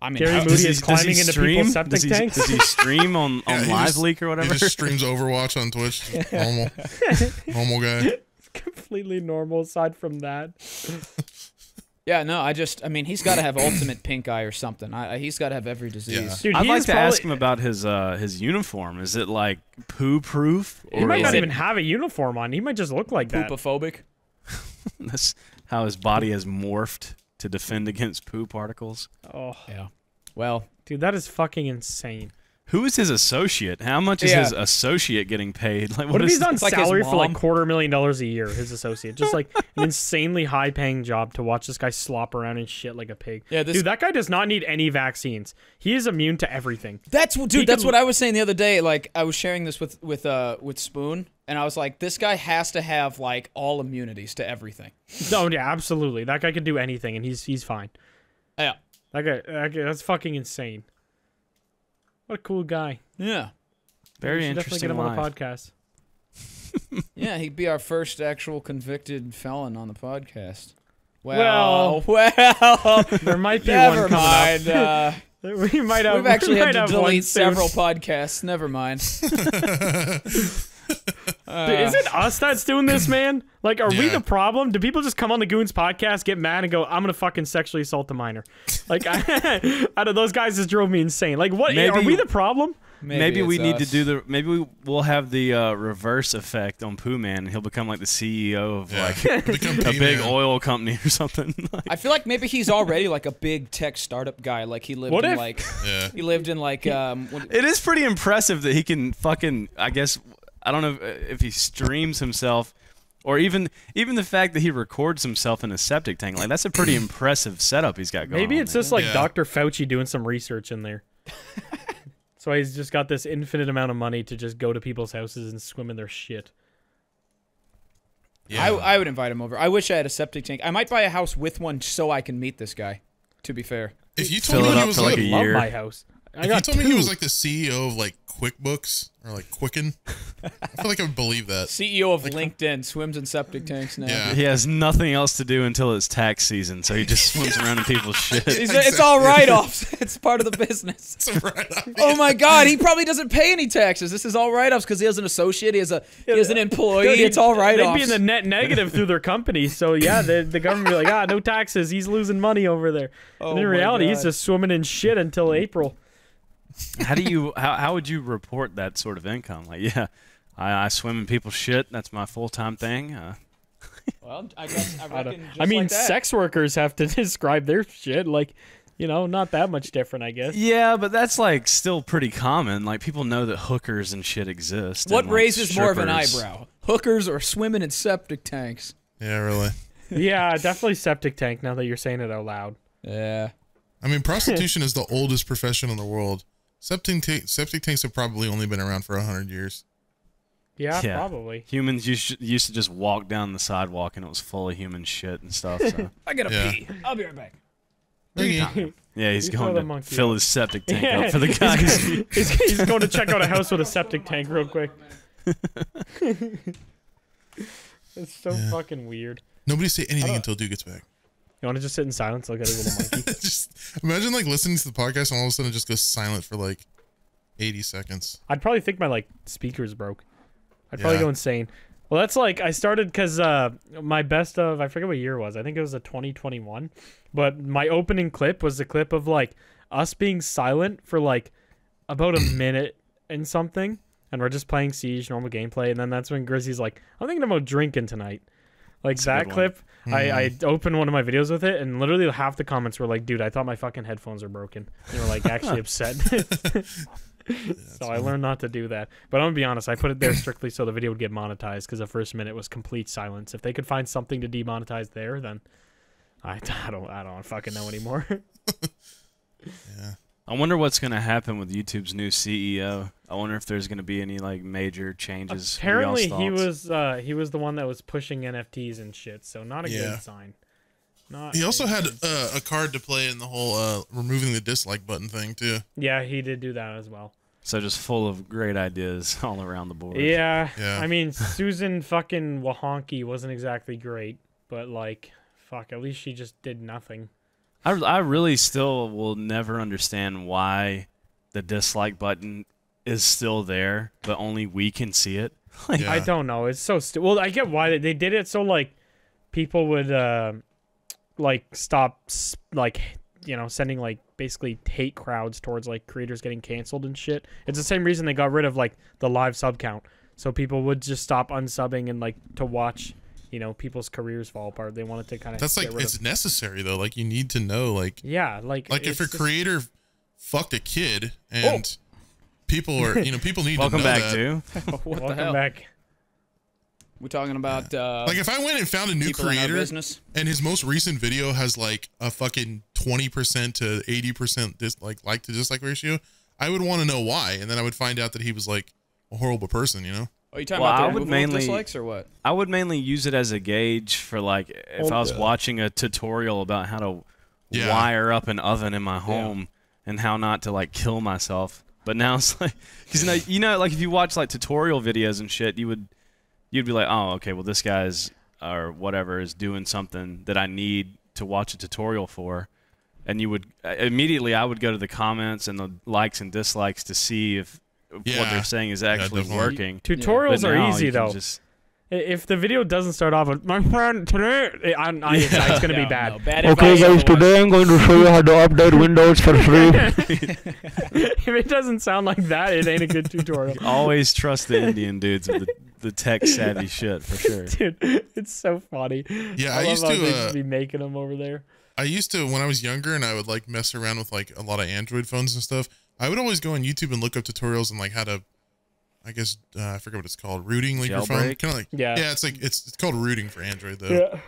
I mean, Gary Moody is climbing into people's septic tanks. Does he stream on Live Leak or whatever? He just streams Overwatch on Twitch. Normal guy. Completely normal aside from that. Yeah, no, I mean, he's got to have ultimate pink eye or something. He's got to have every disease. Yeah. Dude, I'd like to ask him about his uniform. Is it, like, poo-proof? He might not even have a uniform on. He might just look like that. Poopophobic? That's how his body has morphed to defend against poo particles. Oh. Yeah. Well. Dude, that is fucking insane. Who is his associate? How much is his associate getting paid? Like, what if he's on salary for like $250,000 a year, his associate? Just like an insanely high-paying job to watch this guy slop around and shit like a pig. Yeah, dude, that guy does not need any vaccines. He is immune to everything. That's what I was saying the other day. Like, I was sharing this with Spoon, and I was like, this guy has to have, like, all immunities to everything. No, yeah, absolutely. That guy could do anything, and he's fine. Yeah. That guy, that's fucking insane. What a cool guy. Yeah. Very interesting. Definitely get him on the podcast. Yeah, he'd be our first actual convicted felon on the podcast. Well. There might be one coming up. We've actually had to delete several podcasts. Never mind. Dude, is it us that's doing this, man? Like, are we the problem? Do people just come on the Goons podcast, get mad, and go, I'm gonna fucking sexually assault a minor? Like, out of those guys, just drove me insane. Like, what? Maybe, are we the problem? Maybe we need to do the. Maybe we'll have the reverse effect on Pooh Man, and he'll become like the CEO of like a big oil company or something. Like, I feel like maybe he's already like a big tech startup guy. Like he lived in like. It is pretty impressive that he can fucking. I don't know if he streams himself, or even the fact that he records himself in a septic tank. Like, that's a pretty impressive setup he's got going. Maybe it's just like Dr. Fauci doing some research in there. So he's just got this infinite amount of money to just go to people's houses and swim in their shit. Yeah, I would invite him over. I wish I had a septic tank. I might buy a house with one so I can meet this guy. To be fair, if you told me he was like a year. Love my house. If you told me he was like the CEO of like QuickBooks or like Quicken, I feel like I would believe that. CEO of like, LinkedIn swims in septic tanks now. Yeah. He has nothing else to do until it's tax season, so he just swims around in people's shit. Exactly. It's all write-offs. It's part of the business. It's a write-off. Oh my God, he probably doesn't pay any taxes. This is all write-offs because he has an associate, he has an employee. Dude, it's all write-offs. They'd be in the net negative through their company, so yeah, the government would be like, no taxes. He's losing money over there. Oh, and in reality, he's just swimming in shit until April. How would you report that sort of income? Like, I swim in people's shit. That's my full-time thing. Well, I guess I mean, sex workers have to describe their shit. Like, you know, not that much different, I guess. Yeah, but that's like still pretty common. Like, people know that hookers and shit exist. What raises more of an eyebrow? Hookers or swimming in septic tanks? Yeah, really. Yeah, definitely septic tank. Now that you're saying it out loud. Yeah. I mean, prostitution is the oldest profession in the world. Septic tanks have probably only been around for 100 years. Yeah, probably. Humans used to just walk down the sidewalk and it was full of human shit and stuff. So. I gotta pee. I'll be right back. Three times. Yeah, he's going to fill his septic tank up for the guys. He's going to check out a house with a septic tank real quick. It's so fucking weird. Nobody say anything until Dude gets back. You want to just sit in silence like a little monkey? Just imagine like listening to the podcast and all of a sudden it just goes silent for like 80 seconds. I'd probably think my like speakers broke. I'd probably go insane. Well, that's like, I started because my best of, I forget what year it was. I think it was a 2021. But my opening clip was the clip of like us being silent for like about a minute and something. And we're just playing Siege, normal gameplay. And then that's when Grizzly's like, I'm thinking about drinking tonight. Like that's that clip, I opened one of my videos with it. And literally half the comments were like, dude, I thought my fucking headphones were broken. And they were like actually upset. Yeah, so funny. I learned not to do that, but I'm gonna be honest, I put it there strictly so the video would get monetized because the first minute was complete silence. If they could find something to demonetize there, then I don't fucking know anymore. Yeah, I wonder what's gonna happen with YouTube's new CEO. I wonder if there's gonna be any like major changes. Apparently he was the one that was pushing NFTs and shit, so not a good sign. He also had a card to play in the whole removing the dislike button thing too. Yeah, he did do that as well. So just full of great ideas all around the board. Yeah, yeah. I mean, Susan fucking Wahonky wasn't exactly great, but like, fuck, at least she just did nothing. I really still will never understand why the dislike button is still there, but only we can see it. Like, I don't know. It's so stupid. Well, I get why they did it. So like, people would. Like stop, like, you know, sending like basically hate crowds towards like creators getting canceled and shit. It's the same reason they got rid of like the live sub count, so people would just stop unsubbing and like to watch, you know, people's careers fall apart. They wanted to kind of. That's like it's necessary though. Like you need to know like. Yeah, like if your creator fucked a kid and people are, you know, people need to know that. Welcome back, dude. Welcome back. We're talking about like if I went and found a new creator and his most recent video has like a fucking 20% to 80% like to dislike ratio, I would want to know why, and then I would find out that he was like a horrible person, you know. Are you talking about the removal of dislikes or what? I would mainly use it as a gauge for like if I was watching a tutorial about how to wire up an oven in my home and how not to like kill myself. But now it's like, because you know like if you watch like tutorial videos and shit, you'd be like, oh, okay, well, this guy's or whatever is doing something that I need to watch a tutorial for. And you would immediately, I would go to the comments and the likes and dislikes to see if what they're saying is actually working. Tutorials are easy, though. If the video doesn't start off with, my friend, today, it's going to be bad. No, bad okay, guys, today I'm going to show you how to update Windows for free. If it doesn't sound like that, it ain't a good tutorial. Always trust the Indian dudes with the tech-savvy shit, for sure. Dude, it's so funny. Yeah, I used to be making them over there. I used to, when I was younger, and I would, like, mess around with, like, a lot of Android phones and stuff, I would always go on YouTube and look up tutorials and, like, how to, I guess I forget what it's called. Rooting like your phone, kind of like yeah. It's like it's called rooting for Android though. Yeah.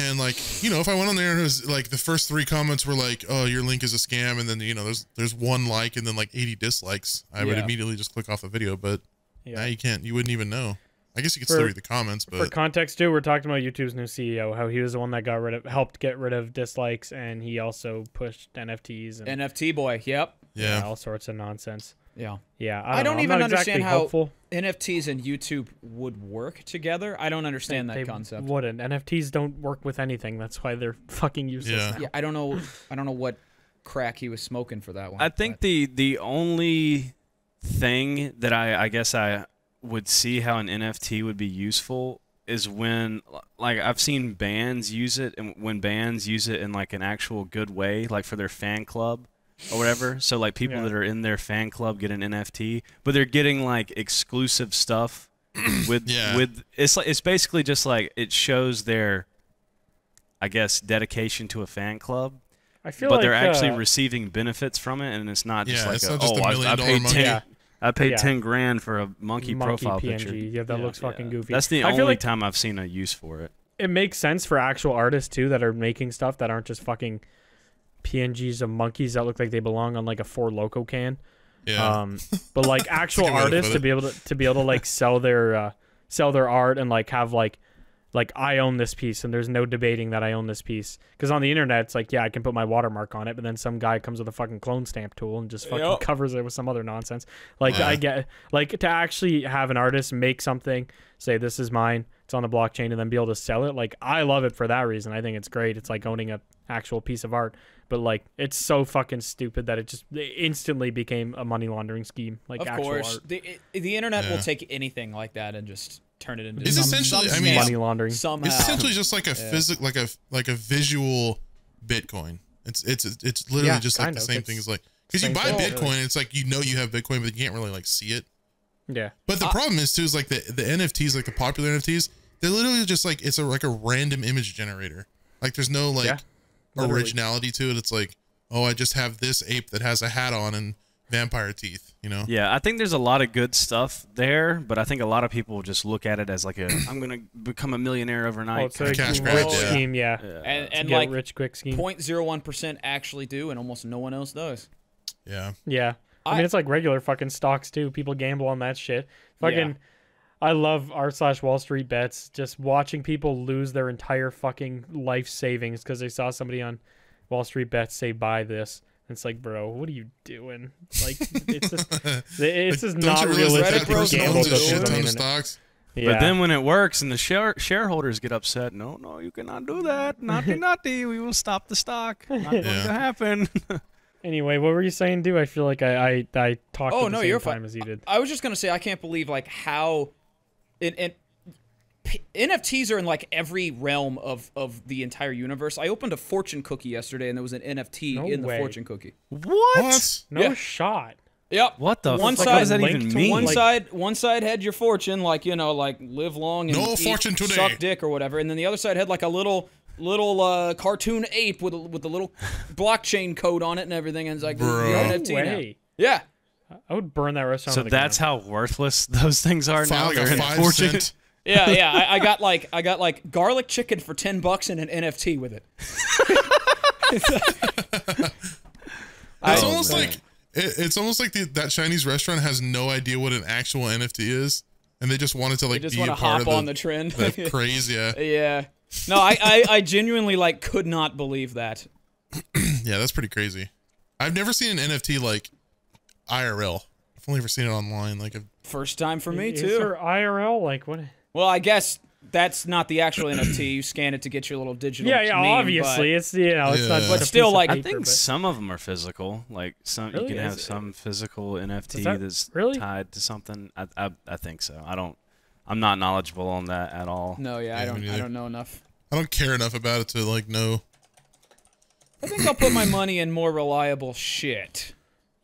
And like you know, if I went on there and it was like the first 3 comments were like, "Oh, your link is a scam," and then you know there's 1 like and then like 80 dislikes, I would immediately just click off the video. But now you can't. You wouldn't even know. I guess you could still read the comments. But for context too, we're talking about YouTube's new CEO, how he was the one that got rid of, helped get rid of dislikes, and he also pushed NFTs. And NFT boy, yeah, all sorts of nonsense. Yeah. Yeah. I don't even understand how NFTs and YouTube would work together. I don't understand that concept. Wouldn't. NFTs don't work with anything. That's why they're fucking useless now. Yeah, I don't know what crack he was smoking for that one. I think the only thing that I guess I would see how an NFT would be useful is when like I've seen bands use it, and when bands use it in like an actual good way, like for their fan club. Or whatever. So like people that are in their fan club get an NFT, but they're getting like exclusive stuff with it's like it's basically just like it shows their I guess dedication to a fan club. I feel like they're actually receiving benefits from it, and it's not just like it's not just I paid monkey. I paid 10 grand for a monkey profile PNG. Picture. Yeah, that looks fucking goofy. That's the only time I've seen a use for it. It makes sense for actual artists too that are making stuff that aren't just fucking PNGs of monkeys that look like they belong on like a 4Loco can, but like actual artists to be able to like sell their art and like have like like, I own this piece, and there's no debating that I own this piece. Because on the internet, it's like, yeah, I can put my watermark on it, but then some guy comes with a fucking clone stamp tool and just fucking covers it with some other nonsense. Like, I get, like, to actually have an artist make something, say, this is mine, it's on the blockchain, and then be able to sell it. Like, I love it for that reason. I think it's great. It's like owning a actual piece of art. But, like, it's so fucking stupid that it just instantly became a money laundering scheme. Like, of course. Art. The internet will take anything like that and just turn it into money laundering. Somehow. It's essentially just like a physical, like a visual Bitcoin. It's literally just like the same thing as, like, because you buy Bitcoin, and it's like, you know, you have Bitcoin, but you can't really, like, see it. Yeah. But the problem is too is, like, the NFTs, like the popular NFTs, they're literally just like, it's like a random image generator. Like, there's no, like, originality to it. It's like, oh, I just have this ape that has a hat on and vampire teeth, you know? Yeah, I think there's a lot of good stuff there, but I think a lot of people just look at it as like a I'm gonna become a millionaire overnight. It's a cash grab scheme, and like rich quick scheme. 0.01% actually do, and almost no one else does. Yeah. Yeah. I mean, it's like regular fucking stocks too. People gamble on that shit. Fucking I love r/Wall Street bets, just watching people lose their entire fucking life savings because they saw somebody on Wall Street bets say buy this. It's like, bro, what are you doing? Like, it's just, it's just not realistic to gamble with stocks. Yeah. But then when it works and the shareholders get upset, no, you cannot do that. Naughty, we will stop the stock. Not going to happen. Anyway, what were you saying, dude? I feel like I talked at the same time as you did. I was just going to say, I can't believe, like, how NFTs are in, like, every realm of the entire universe. I opened a fortune cookie yesterday, and there was an NFT in the fortune cookie. What? No shot. Yep. What the fuck does that even mean? One side had your fortune, like, you know, like, live long and suck dick or whatever, and then the other side had, like, a little cartoon ape with a little blockchain code on it and everything, and it's like, NFT now. Yeah. I would burn that restaurant. So that's how worthless those things are now. Like a 5 cent. Yeah, yeah. I got like garlic chicken for $10 and an NFT with it. It's almost like that Chinese restaurant has no idea what an actual NFT is, and they just wanted to, like, be a part of the trend. The craze, yeah. Yeah. No, I genuinely, like, could not believe that. Yeah, that's pretty crazy. I've never seen an NFT, like, IRL. I've only ever seen it online. Like, first time for me too. Or IRL, like, what? Well, I guess that's not the actual NFT. You scan it to get your little digital. Yeah, yeah. Meme, obviously, it's it's not. But still, like, paper, I think some of them are physical. Like, some you can have some physical NFT that's tied to something. I think so. I'm not knowledgeable on that at all. No, yeah, I don't know enough. I don't care enough about it to, like, know. I think I'll put my money in more reliable shit.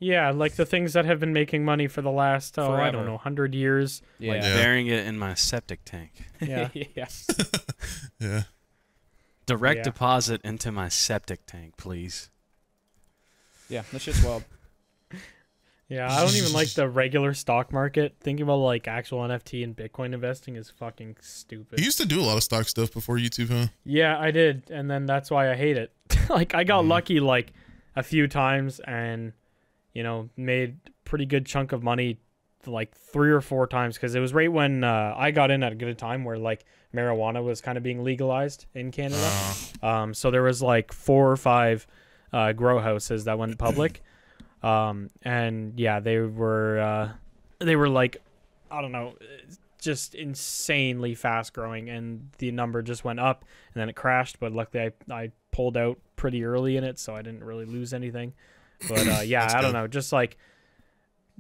Yeah, like the things that have been making money for the last, forever. I don't know, 100 years. Yeah. Like burying it in my septic tank. Yeah. Yeah. Direct deposit into my septic tank, please. Yeah, that's just wild. Yeah, I don't even like the regular stock market. Thinking about, like, actual NFT and Bitcoin investing is fucking stupid. You used to do a lot of stock stuff before YouTube, huh? Yeah, I did, and then that's why I hate it. Like, I got lucky, like, a few times and, you know, made pretty good chunk of money, like, 3 or 4 times, because it was right when I got in at a good time where, like, marijuana was kind of being legalized in Canada. So there was, like, 4 or 5 grow houses that went public. And yeah, they were, like, I don't know, just insanely fast growing, and the number just went up and then it crashed. But luckily I pulled out pretty early in it, so I didn't really lose anything. But yeah, I don't know, just, like,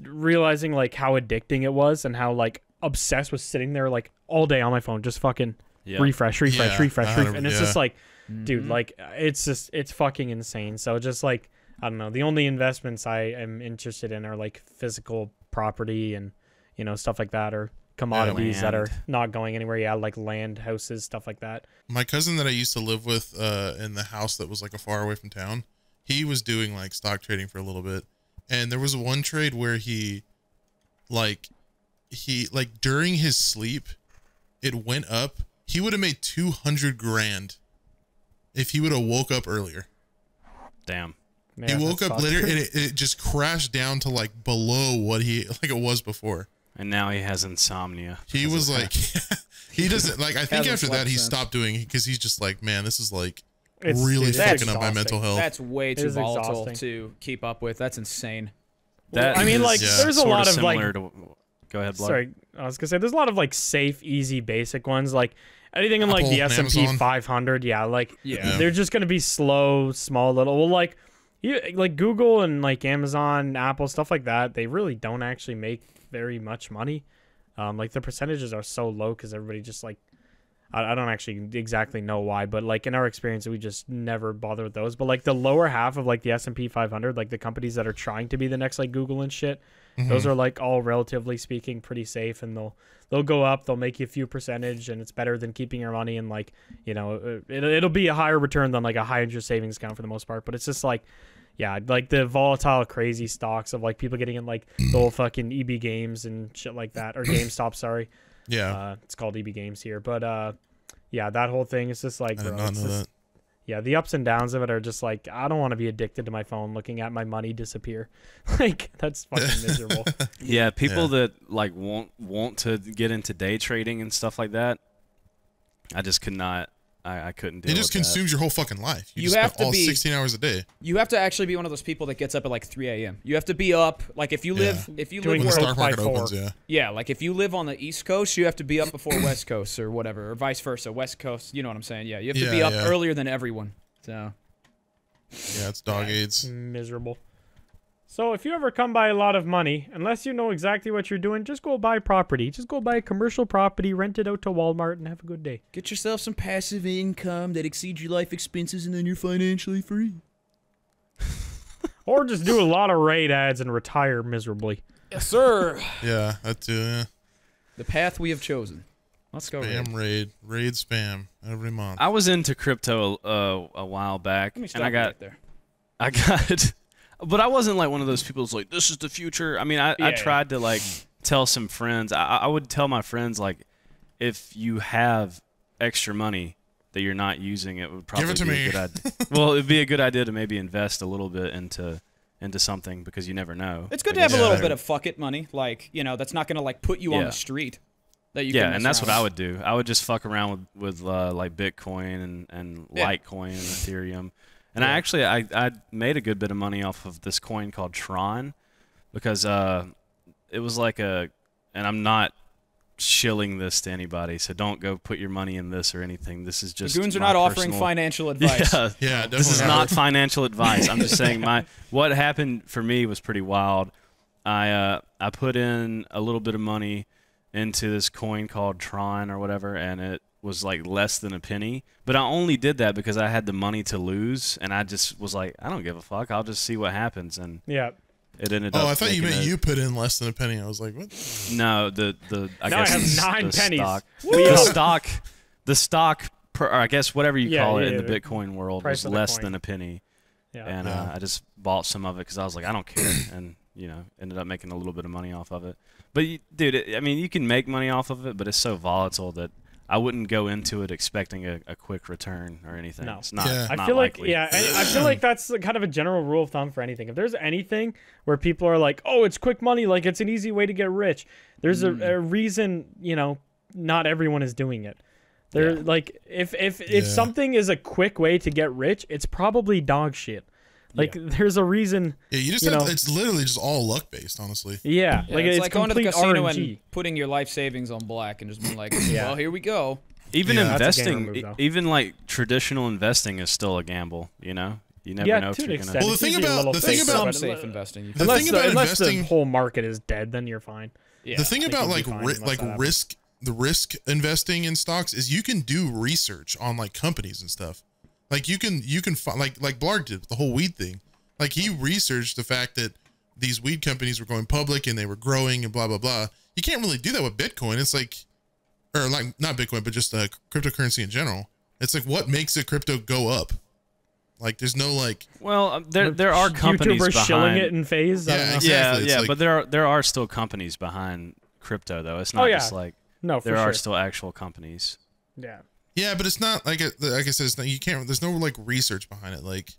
realizing, like, how addicting it was and how, like, obsessed with sitting there, like, all day on my phone, just fucking refresh, refresh, refresh, refresh. And it's just like, dude, like, it's just, it's fucking insane. So just, like, I don't know. The only investments I am interested in are, like, physical property and, you know, stuff like that, or commodities that are not going anywhere. Yeah, like land, houses, stuff like that. My cousin that I used to live with in the house that was, like, a far away from town, he was doing, like, stock trading for a little bit. And there was one trade where he, like, during his sleep, it went up. He would have made 200 grand if he would have woke up earlier. Damn. Yeah, he woke up later and it just crashed down to, like, below what it was before. And now he has insomnia. He was like, he doesn't like. I think after that he stopped doing it because he's just like, man, this is like really fucking up my mental health. That's way too volatile to keep up with. That's insane. That I mean, like, there's a lot of like. Go ahead, Blarg. Sorry, I was gonna say there's a lot of like safe, easy, basic ones like anything in like the S&P 500. Yeah, like they're just gonna be slow, small, little. Well, like you like Google and like Amazon, Apple, stuff like that. They really don't actually make very much money. Like the percentages are so low because everybody just like I don't actually exactly know why, but like in our experience we just never bother with those. But like the lower half of like the S&P 500, like the companies that are trying to be the next like Google and shit. Those are like all relatively speaking pretty safe, and they'll go up, they'll make you a few percentage, and it's better than keeping your money. And like, you know, it'll be a higher return than like a high interest savings account for the most part. But it's just like, yeah, like the volatile crazy stocks of like people getting in like the whole fucking EB Games and shit like that, or GameStop, sorry. Yeah, it's called EB Games here, but yeah, that whole thing is just like, bro, yeah, the ups and downs of it are just like, I don't want to be addicted to my phone looking at my money disappear. Like, that's fucking miserable. Yeah, people that like want to get into day trading and stuff like that, I just could not. I couldn't do it. It just consumes your whole fucking life. You have to be 16 hours a day. You have to actually be one of those people that gets up at like 3 a.m. You have to be up. Like if you live, if you live where opens, yeah, like if you live on the East Coast, you have to be up before West Coast or whatever, or vice versa. West Coast, you know what I'm saying? Yeah, you have to be up earlier than everyone. So yeah, it's dog AIDS. Miserable. So if you ever come by a lot of money, unless you know exactly what you're doing, just go buy property. Just go buy a commercial property, rent it out to Walmart, and have a good day. Get yourself some passive income that exceeds your life expenses, and then you're financially free. Or just do a lot of raid ads and retire miserably. Yes, sir. Yeah, that too, yeah. The path we have chosen. Let's go. Spam raid. Raid spam every month. I was into crypto a while back, and I got... Right there. I got... But I wasn't like one of those people that's like, this is the future. I mean, I tried to like tell some friends. I would tell my friends like, if you have extra money that you're not using, it would probably be a good idea. Well, it'd be a good idea to maybe invest a little bit into something, because you never know. It's good to have a little bit of fuck it money, like, you know, that's not gonna like put you on the street. That you and that's what I would do. I would just fuck around with like Bitcoin and Litecoin and Ethereum. And I actually, I made a good bit of money off of this coin called Tron, because it was like a, and I'm not shilling this to anybody, so don't go put your money in this or anything. This is just the Goons are not offering financial advice. Yeah, yeah, this is not financial advice. I'm just saying what happened for me was pretty wild. I put in a little bit of money into this coin called Tron or whatever, and it was like less than a penny, but I only did that because I had the money to lose, and I just was like, I don't give a fuck, I'll just see what happens. And yeah, it ended up. Oh, I thought you meant you put in less than a penny. I was like, what? No, I guess I have 9 pennies. Stock, the stock or I guess whatever you call it in the Bitcoin world was less than a penny, and I just bought some of it because I was like, I don't care, and you know, ended up making a little bit of money off of it. But dude, I mean, you can make money off of it, but it's so volatile that I wouldn't go into it expecting a quick return or anything. No. It's not, not I feel likely. Like, yeah, I feel like that's kind of a general rule of thumb for anything. If there's anything where people are like, oh, it's quick money, like it's an easy way to get rich, there's a reason, you know, not everyone is doing it. They're like, if something is a quick way to get rich, it's probably dog shit. Like there's a reason. Yeah, you just have, it's literally just all luck based, honestly. Yeah, like it's like going to the casino RNG. And putting your life savings on black and just being like, well, here we go. Even investing, even like traditional investing is still a gamble. You know, you never know if you're gonna. Well, the thing about safe investing, unless the whole market is dead, then you're fine. Yeah, the thing about like risk investing in stocks is you can do research on like companies and stuff. Like you can find, like Blarg did with the whole weed thing. Like he researched the fact that these weed companies were going public and they were growing and blah blah blah. You can't really do that with Bitcoin. It's like, or like not Bitcoin, but just cryptocurrency in general. It's like, what makes a crypto go up? Like there's no like. Well, there are companies behind. YouTubers shilling it in phase. Yeah, exactly. Yeah. Like, but there are still companies behind crypto though. It's not just like there are still actual companies. Yeah. Yeah, but it's not like I said. It's not, you can't. There's no like research behind it. Like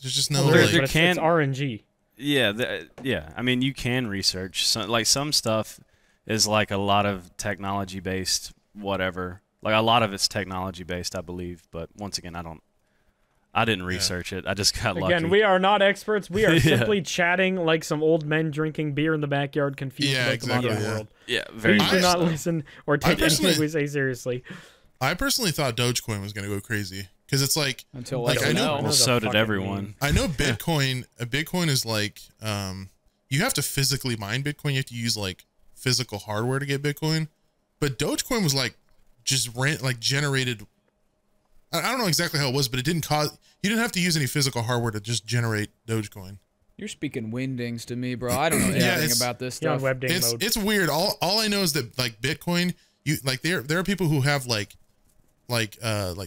there's just no. Well, there can, it's RNG. Yeah, I mean, you can research some, like some stuff. is like a lot of technology-based whatever. Like a lot of it's technology-based, I believe. But once again, I didn't research it. I just got lucky. Again, we are not experts. We are simply chatting like some old men drinking beer in the backyard, confused about the modern world. Yeah, very much. Please do not listen or take anything we say seriously. I personally thought Dogecoin was going to go crazy because it's like until I know. Well, so did everyone. I know Bitcoin. Bitcoin is like you have to physically mine Bitcoin. You have to use like physical hardware to get Bitcoin. But Dogecoin was like just generated. I don't know exactly how it was, but it didn't cause. You didn't have to use any physical hardware to just generate Dogecoin. You're speaking windings to me, bro. I don't know anything about this stuff. It's weird. All I know is that like Bitcoin, you like there are people who have like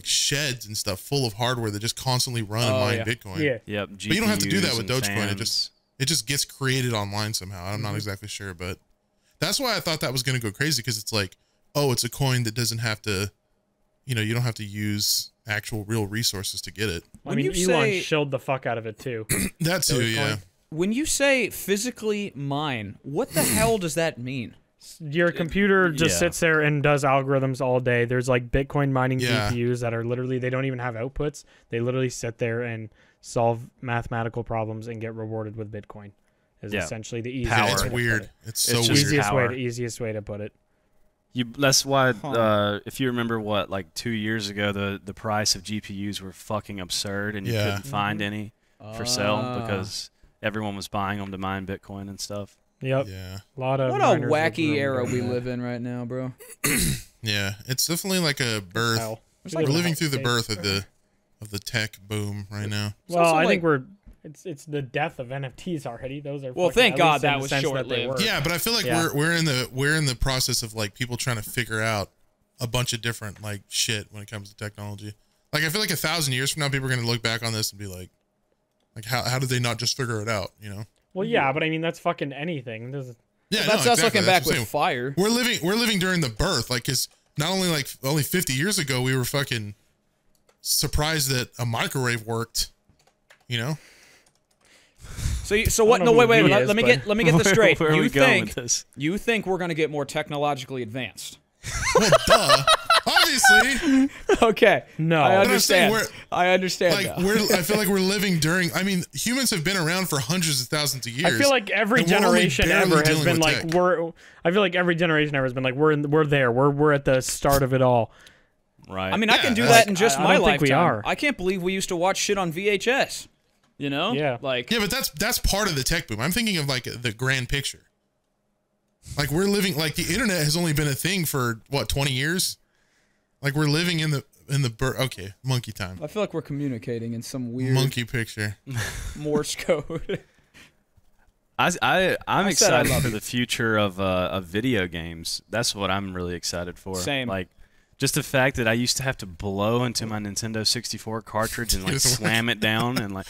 sheds and stuff full of hardware that just constantly run and mine Bitcoin. Yeah. Yep. But you don't have to do that with Dogecoin. It just gets created online somehow. I'm not exactly sure, but that's why I thought that was going to go crazy because it's like, oh, it's a coin that doesn't have to, you know, you don't have to use actual real resources to get it. I mean, Elon shilled the fuck out of it too. That too, yeah. When you say physically mine, what the hell does that mean? Your computer just sits there and does algorithms all day. There's like Bitcoin mining GPUs that are literally, they don't even have outputs. They literally sit there and solve mathematical problems and get rewarded with Bitcoin. Is essentially the easiest way to put it. It's so weird. It's the easiest way to put it. That's why if you remember what, like 2 years ago, the price of GPUs were fucking absurd and you couldn't find any for sale because everyone was buying them to mine Bitcoin and stuff. Yep. Yeah. A lot of what a wacky era we live in right now, bro. Yeah, it's definitely like a birth. We're living through the birth of the tech boom right now. Well, I think we're it's the death of NFTs already. Those are well, thank God that was short-lived. Yeah, but I feel like we're in the process of like people trying to figure out a bunch of different like shit when it comes to technology. Like I feel like 1,000 years from now, people are going to look back on this and be like, how did they not just figure it out? You know. Well, yeah, but I mean that's fucking anything. Yeah, that's us looking back with fire. We're living during the birth, like, cause not only like only 50 years ago we were fucking surprised that a microwave worked, you know. So what? No, wait. Let me get this straight. You think we're gonna get more technologically advanced? Well, duh. Obviously. Okay. No. I understand. I understand. Like now. I feel like we're living during. I mean, humans have been around for hundreds of thousands of years. I feel like every generation ever has been like tech. I feel like every generation ever has been like we're there. We're at the start of it all. Right. I mean, yeah, I can do that in just my lifetime. We are. I can't believe we used to watch shit on VHS. You know? Yeah. Like. Yeah, but that's part of the tech boom. I'm thinking of like the grand picture. Like we're living like the internet has only been a thing for what 20 years. Like we're living okay, monkey time. I feel like we're communicating in some weird monkey picture. Morse code. I'm excited for the future of video games. That's what I'm really excited for. Same. Like just the fact that I used to have to blow into my Nintendo 64 cartridge and like slam it down and like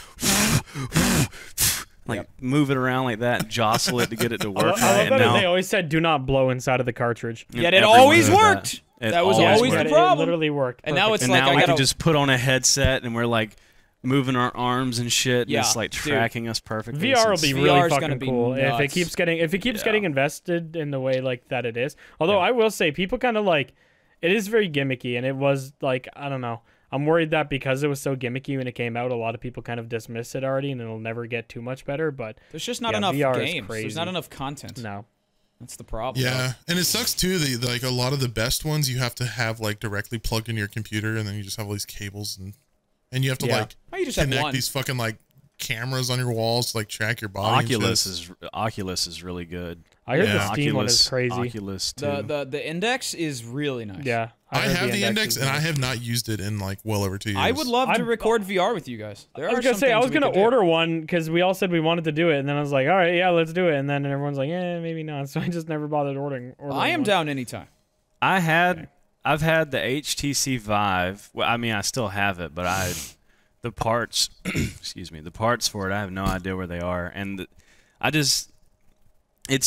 like move it around like that, jostle it to get it to work. I love that they always said do not blow inside of the cartridge. Yet it always worked. That was always the problem. It literally worked. And now it's like I can just put on a headset and we're like moving our arms and shit. And it's like tracking us perfectly. VR will be really fucking cool if it keeps getting invested in the way like that it is. Although I will say people kind of like it is very gimmicky and it was like I don't know. I'm worried that because it was so gimmicky when it came out, a lot of people kind of dismissed it already, and it'll never get too much better. But there's just not enough games. There's not enough content. No, that's the problem. Yeah, and it sucks too. The like a lot of the best ones you have to have like directly plugged into your computer, and then you just have all these cables and you have to like connect these fucking like cameras on your walls to like track your body. Oculus is really good. I heard the Steam one is crazy. Oculus too. The Index is really nice. Yeah. I have the Index, and I have not used it in, like, well over 2 years. I would love to record VR with you guys. I was going to say, I was going to order one, because we all said we wanted to do it, and then I was like, all right, yeah, let's do it. And then everyone's like, eh, maybe not. So I just never bothered ordering I am down anytime. I've had the HTC Vive. Well, I mean, I still have it, but the parts, excuse me, the parts for it, I have no idea where they are. And it's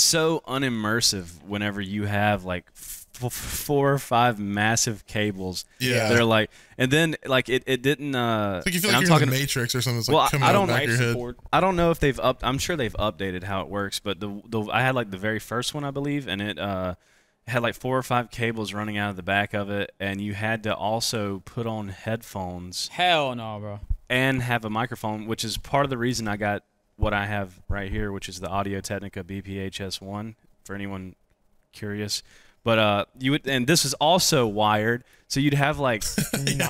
so unimmersive whenever you have, like, 4 or 5 massive cables. Yeah, they're like, and then like it didn't. It's like you feel like you're in the Matrix or something. It's like coming out of the back of your head. I don't know if they've I'm sure they've updated how it works, but I had like the very first one, I believe, and it had like 4 or 5 cables running out of the back of it, and you had to also put on headphones. Hell no, bro. And have a microphone, which is part of the reason I got what I have right here, which is the Audio-Technica BPHS1. For anyone curious. But you would, and this is also wired, so you'd have like you'd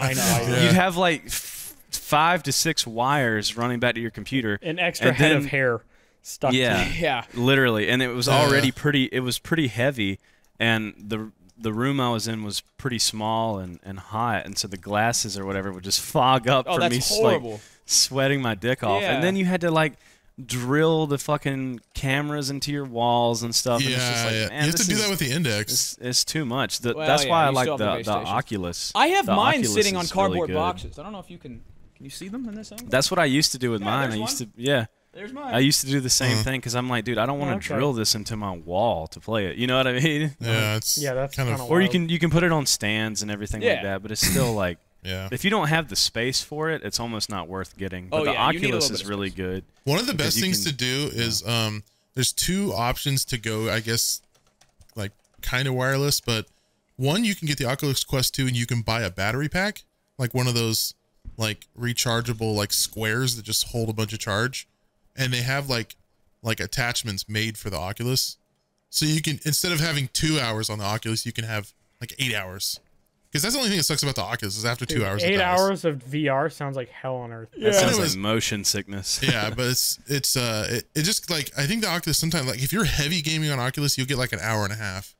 have like 5 to 6 wires running back to your computer, an extra head of hair stuck. Yeah, literally, and it was already pretty. It was pretty heavy, and the room I was in was pretty small and hot, and so the glasses or whatever would just fog up for me, like, sweating my dick off, and then you had to like drill the fucking cameras into your walls and stuff. Yeah, and it's just like, man, you have to do that with the Index. It's too much. That's why I like the Oculus. I have mine sitting on cardboard boxes. I don't know if you can you see them in this angle? That's what I used to do with mine. I used to, there's mine. I used to do the same thing because I'm like, dude, I don't want to drill this into my wall to play it. You know what I mean? Yeah, it's that's kind of. Or you can put it on stands and everything like that, but it's still like, if you don't have the space for it, it's almost not worth getting. But the Oculus is really good. One of the best things to do is there's 2 options to go, I guess, like kind of wireless. But one, you can get the Oculus Quest 2 and you can buy a battery pack, like one of those like rechargeable like squares that just hold a bunch of charge, and they have like attachments made for the Oculus, so you can, instead of having 2 hours on the Oculus, you can have like 8 hours. Because that's the only thing that sucks about the Oculus is after 2 hours. 8 hours of VR sounds like hell on earth. Yeah. That sounds like motion sickness. Yeah, but it just like, I think the Oculus sometimes, like if you're heavy gaming on Oculus, you'll get like an hour and a half,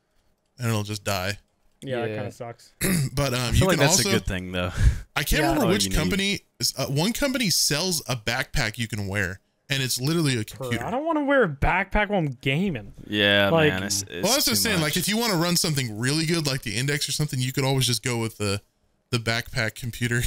and it'll just die. Yeah, that kind of sucks. But I feel you like that's also a good thing though. I can't remember which company. One company sells a backpack you can wear, and it's literally a computer. I don't want to wear a backpack while I'm gaming. Yeah, like, man. It's well, I was just saying, like, if you want to run something really good, like the Index or something, you could always just go with the backpack computer.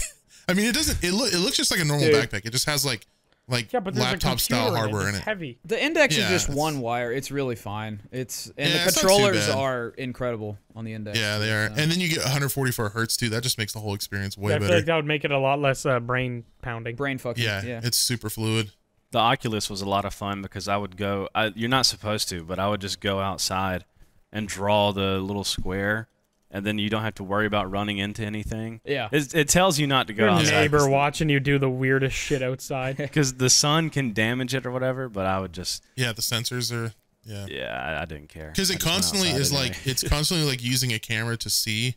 I mean, it doesn't. It looks just like a normal backpack. It just has like laptop style hardware in it. It's heavy. The Index is just one wire. It's really fine. And the controllers are incredible on the Index. Yeah, they are. And then you get 144 hertz too. That just makes the whole experience way better. I feel like that would make it a lot less brain pounding. Brain fucking. Yeah, it's super fluid. The Oculus was a lot of fun because I would go, you're not supposed to, but I would just go outside and draw the little square, and then you don't have to worry about running into anything. Yeah. It tells you not to go outside. Your neighbor watching you do the weirdest shit outside. Because the sun can damage it or whatever, but I would just... Yeah, the sensors are... Yeah, I didn't care. Because it constantly is anyway. Like, it's constantly like using a camera to see,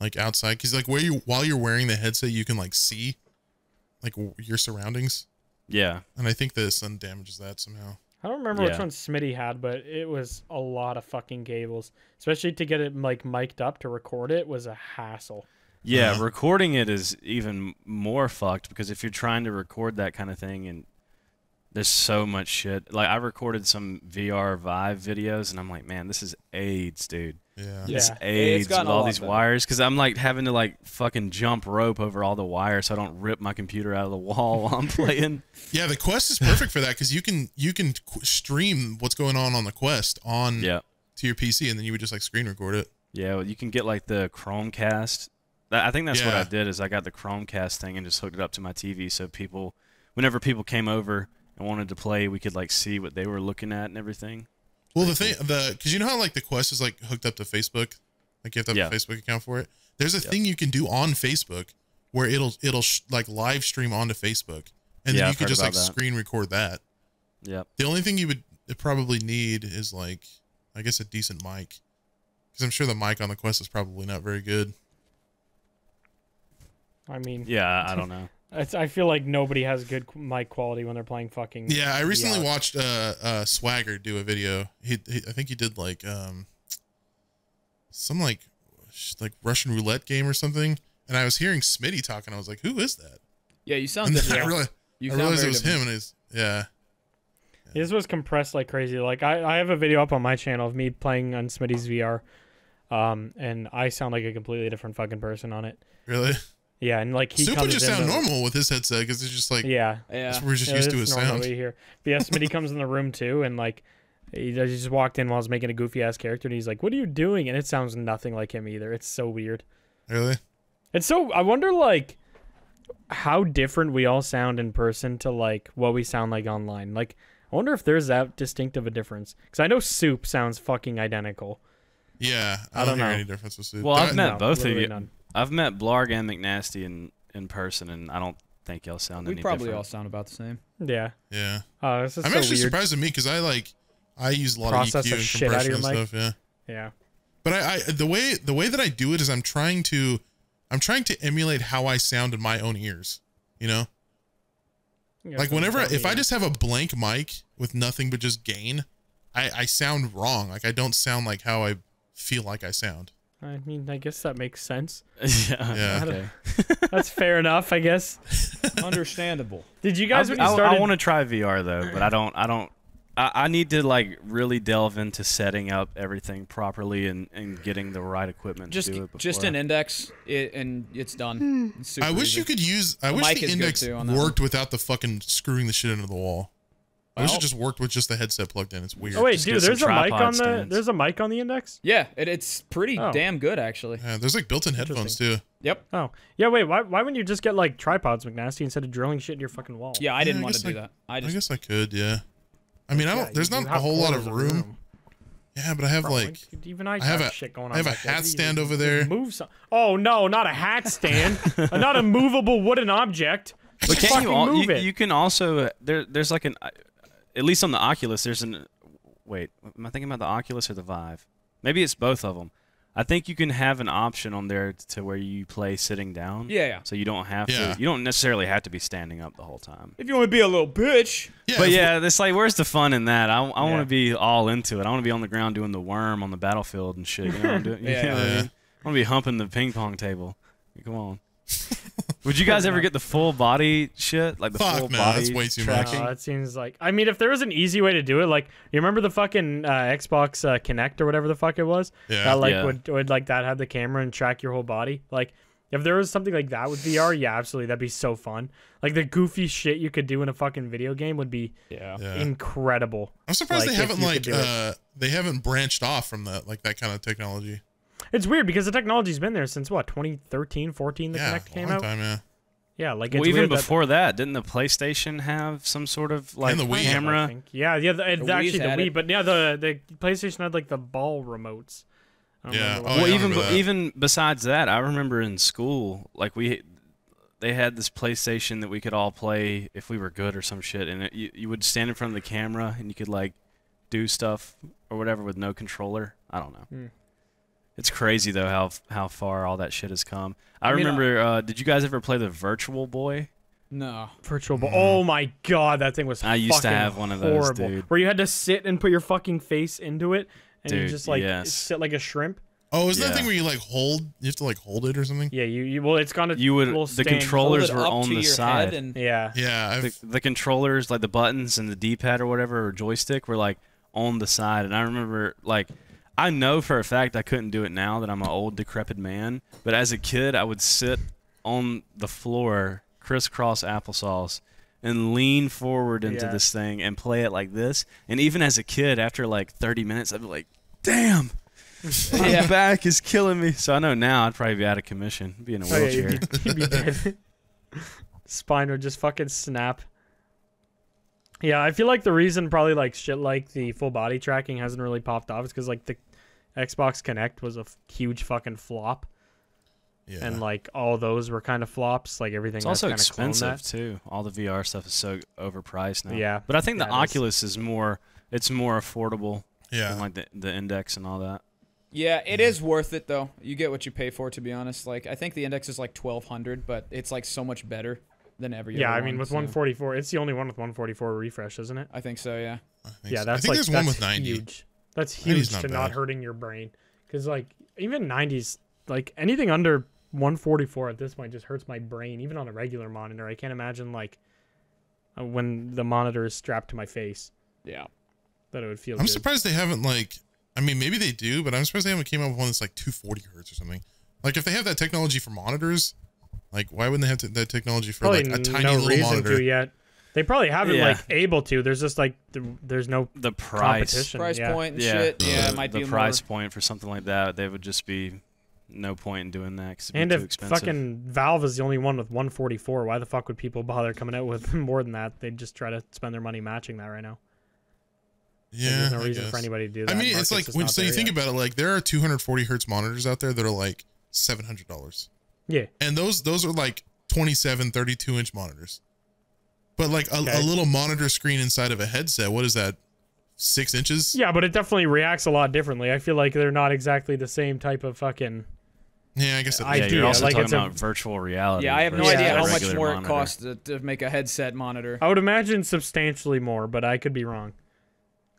like outside. Because like while you're wearing the headset, you can like see like your surroundings. Yeah. And I think the sun damages that somehow. I don't remember which one Smitty had, but it was a lot of fucking cables. Especially to get it like mic'd up to record it was a hassle. Yeah, recording it is even more fucked because if you're trying to record that kind of thing and there's so much shit. Like I recorded some VR Vive videos and I'm like, man, this is AIDS, dude. Yeah. It's AIDS with all these wires because I'm like having to like fucking jump rope over all the wires so I don't rip my computer out of the wall while I'm playing. Yeah, the Quest is perfect for that because you can stream what's going on the Quest on to your PC and then you would just like screen record it. Yeah, well, you can get like the Chromecast. I think that's what I did is I got the Chromecast thing and just hooked it up to my TV so people, whenever people came over and wanted to play, we could like see what they were looking at and everything. Well, the thing, because you know how like the Quest is like hooked up to Facebook, like you have to have a Facebook account for it. There's a thing you can do on Facebook where it'll like live stream onto Facebook, and then you could just like screen record that. Yeah. The only thing you would probably need is like, I guess a decent mic, because I'm sure the mic on the Quest is probably not very good. I mean. Yeah, I don't know. I feel like nobody has good mic quality when they're playing fucking. Yeah, I recently watched Swagger do a video. I think he did like some like Russian roulette game or something. And I was hearing Smitty talking. I was like, "Who is that?" Yeah, you sound. And I realized it was him. And it's His was compressed like crazy. Like I have a video up on my channel of me playing on Smitty's VR, and I sound like a completely different fucking person on it. Really. Yeah, and like he Soup comes would just in sound normal with his headset because it's just like we're just used to his sound. But yeah, Smitty comes in the room too, and like He just walked in while I was making a goofy-ass character, and he's like, what are you doing? And it sounds nothing like him either. It's so weird. Really? It's so... I wonder, like, how different we all sound in person to, like, what we sound like online. Like, I wonder if there's that distinct of a difference. Because I know Soup sounds fucking identical. Yeah. I don't know any difference with Soup. Well, I've met both of you. None. I've met Blarg and McNasty in person, and I don't think y'all sound any different. We probably all sound about the same. Yeah. Yeah. I'm so actually surprised at me, because I, like... I use a lot of EQ and compression and stuff, yeah. Yeah. But the way that I do it is I'm trying to emulate how I sound in my own ears, you know? Like whenever, if I just have a blank mic with nothing but just gain, I sound wrong. Like I don't sound like how I feel like I sound. I mean, I guess that makes sense. Yeah. Okay. That's fair enough, I guess. Understandable. Did you guys I want to try VR though, but I need to like really delve into setting up everything properly and getting the right equipment to do it. Just an index and it's done. It's super easy. You could use I wish the index worked without the fucking screwing the shit into the wall. I wish it just worked with just the headset plugged in. It's weird. Oh wait, dude, there's a mic on the index? Yeah, it's pretty damn good actually. Yeah, there's like built-in headphones too. Yep. Oh. Yeah, wait, why wouldn't you just get like tripods, McNasty, instead of drilling shit in your fucking wall? Yeah, I didn't want to do that. I guess I could, yeah. I mean, there's not a whole lot of room. Yeah, but I have like, even I have shit going on. I have a hat stand over there. Move some. Oh no, not a hat stand. Not a movable wooden object. But can you can also there's like an, at least on the Oculus, there's an, wait, am I thinking about the Oculus or the Vive? Maybe it's both of them. I think you can have an option on there to where you play sitting down. Yeah, yeah. So you don't have to. You don't necessarily have to be standing up the whole time. If you want to be a little bitch. Yeah. But yeah, it's like, where's the fun in that? I want to be all into it. I want to be on the ground doing the worm on the battlefield and shit. You know what I'm doing? I want to be humping the ping pong table. Come on. Would you guys ever get the full body shit? Like the full body that's way too tracking? Much. It seems like... I mean, if there was an easy way to do it, like... You remember the fucking Xbox Kinect or whatever the fuck it was? Yeah. That, like, would like, that have the camera and track your whole body? Like, if there was something like that with VR, yeah, absolutely. That'd be so fun. Like, the goofy shit you could do in a fucking video game would be incredible. I'm surprised they haven't, like... They haven't branched off from that, like, that kind of technology. It's weird because the technology's been there since what, 2013, 14 the Kinect came out. Time, yeah, like it's well, even before that, didn't the PlayStation have some sort of like camera? I think. Yeah, the Wii, but yeah, the PlayStation had like the ball remotes. Yeah. Well, even besides that, I remember in school, like they had this PlayStation that we could all play if we were good or some shit, and you would stand in front of the camera and you could like do stuff or whatever with no controller. I don't know. Mm. It's crazy though how far all that shit has come. I remember. Did you guys ever play the Virtual Boy? No. Virtual Boy. Oh my god, that thing was fucking horrible. I used to have one of those, dude. Where you had to sit and put your fucking face into it, and you just like sit like a shrimp. Oh, is that thing where you like hold? You have to like hold it or something? Yeah. Well, it's gonna. You would. The controllers were on the side. Yeah. Yeah. The controllers, like the buttons and the D-pad or whatever or joystick, were like on the side, and I remember like. I know for a fact I couldn't do it now that I'm an old, decrepit man. But as a kid, I would sit on the floor, crisscross applesauce, and lean forward into this thing and play it like this. And even as a kid, after like 30 minutes, I'd be like, damn, my back is killing me. So I know now I'd probably be out of commission, be in a wheelchair. You'd be dead. Spine would just fucking snap. Yeah, I feel like the reason probably like shit like the full body tracking hasn't really popped off is because like the Xbox Kinect was a huge fucking flop. Yeah. And like all those were kind of flops. Like everything else kind of expensive too. All the VR stuff is so overpriced now. Yeah. But I think the Oculus is more, it's more affordable. Yeah. Than like the Index and all that. Yeah, it is worth it though. You get what you pay for, to be honest. Like I think the Index is like $1,200, but it's like so much better. Than every yeah, I mean, with 144, it's the only one with 144 refresh, isn't it? I think so, yeah. Yeah, that's like, that's huge. That's huge to not hurting your brain. Because, like, even 90s, like, anything under 144 at this point just hurts my brain, even on a regular monitor. I can't imagine, like, when the monitor is strapped to my face. Yeah. That it would feel I'm surprised they haven't, like, I mean, maybe they do, but I'm surprised they haven't came up with one that's, like, 240 hertz or something. Like, if they have that technology for monitors... Like, why wouldn't they have that technology for, like, a tiny little monitor? Probably no reason to yet. They probably haven't like able to. There's just like there's no competition. The price point and shit. Yeah, it might be the price point for something like that. They would just be no point in doing that because it'd be too expensive. Fucking Valve is the only one with 144. Why the fuck would people bother coming out with more than that? They'd just try to spend their money matching that right now. Yeah, there's no reason for anybody to do that. I mean, it's like when you think about it, like there are 240 hertz monitors out there that are like $700. Yeah, and those are like 27, 32-inch monitors. But like a little monitor screen inside of a headset, what is that, 6 inches? Yeah, but it definitely reacts a lot differently. I feel like they're not exactly the same type of fucking. Yeah, I guess that's idea. You're also like talking about virtual reality. Yeah, I have no idea how much more it costs to make a headset monitor. I would imagine substantially more, but I could be wrong.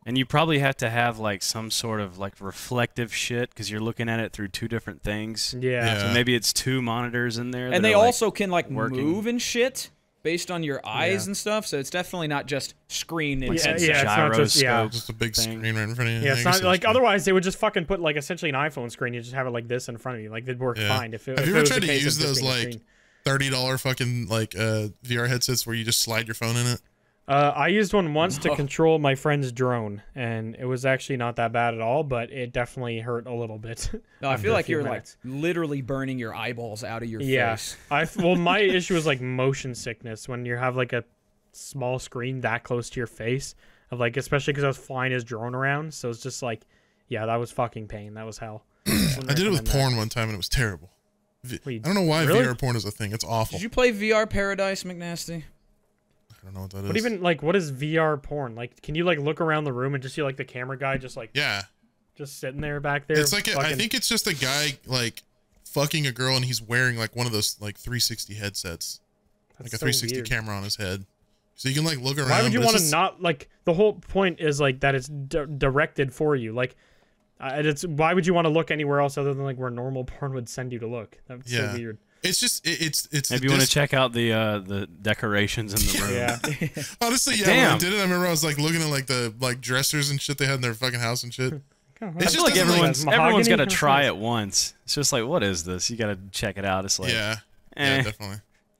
And you probably have to have like some sort of like reflective shit because you're looking at it through two different things. Yeah. So maybe it's two monitors in there. And they also like, can like move and shit based on your eyes and stuff. So it's definitely not just screen and it's not just a big screen right in front of you. Yeah, it's not like otherwise they would just fucking put like essentially an iPhone screen. You just have it like this in front of you. Like they'd work fine. If it, have you ever tried to use those like $30 fucking like VR headsets where you just slide your phone in it? I used one once to control my friend's drone, and it was actually not that bad at all, but it definitely hurt a little bit. No, I feel like you're like literally burning your eyeballs out of your face. Well, my issue was like motion sickness when you have like a small screen that close to your face, of like especially because I was flying his drone around, so it's just like, yeah, that was fucking pain. That was hell. I did it with porn one time, and it was terrible. Wait, I don't know why VR porn is a thing. It's awful. Did you play VR Paradise, McNasty? I don't know what that is. But even like, what is VR porn? Like, can you like look around the room and just see like the camera guy just like just sitting there back there? It's like a, I think it's just a guy like fucking a girl and he's wearing like one of those like 360 headsets, that's like a 360 camera on his head, so you can like look around. Why would you want to not like? The whole point is like that it's directed for you. Like, it's why would you want to look anywhere else other than like where normal porn would send you to look? That's so weird. It's just it's. Maybe you want to check out the decorations in the room. Yeah. Honestly, yeah. Damn. When I did it, I remember I was like looking at like the like dressers and shit they had in their fucking house and shit. It's just like everyone's got to try it once. It's just like, what is this? You got to check it out. It's like yeah, definitely.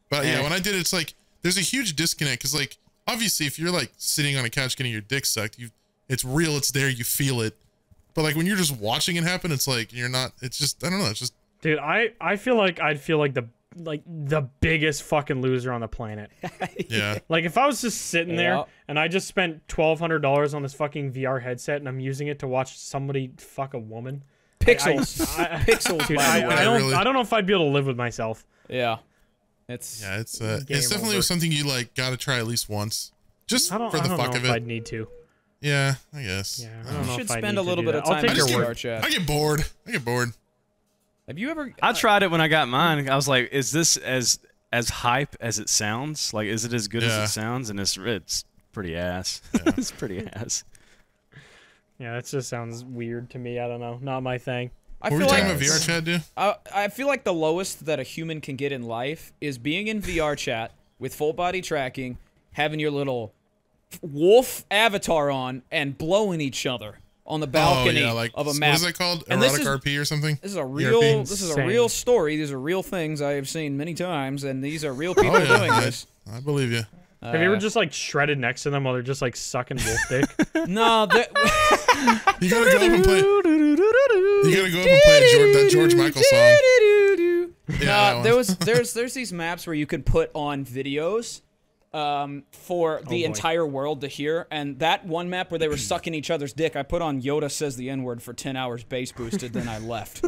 But yeah, when I did it, it's like there's a huge disconnect because like obviously if you're like sitting on a couch getting your dick sucked, it's real, it's there, you feel it. But like when you're just watching it happen, it's like you're not. It's just I don't know. It's just. Dude, I feel like I'd feel like the biggest fucking loser on the planet. Yeah. Like if I was just sitting there and I just spent $1,200 on this fucking VR headset and I'm using it to watch somebody fuck a woman. Pixels. Pixels. Dude, I don't know if I'd be able to live with myself. Yeah. It's definitely something you like got to try at least once, just for the fuck of it. I don't know if I'd need to. Yeah, I guess. Yeah. I don't know. You should spend a little bit of time. I get bored. I get bored. Have you ever? I tried it when I got mine. I was like, "Is this as hype as it sounds? Like, is it as good as it sounds?" And it's pretty ass. Yeah. It's pretty ass. Yeah, that just sounds weird to me. I don't know, not my thing. I feel like VR chat, dude. I feel like the lowest that a human can get in life is being in VR chat with full body tracking, having your little wolf avatar on, and blowing each other on the balcony of a map. What is it called? Erotic RP or something? This is a real. ERP? This is a real story. These are real things I have seen many times, and these are real people doing this. I believe you. Have you ever just like shredded next to them while they're just like sucking wolf dick? No, that. You gotta go up and play. You gotta go up and play that George Michael song. Yeah, there's these maps where you could put on videos. For the entire world to hear, and that one map where they were sucking each other's dick, I put on Yoda says the N-word for 10 hours bass boosted, then I left.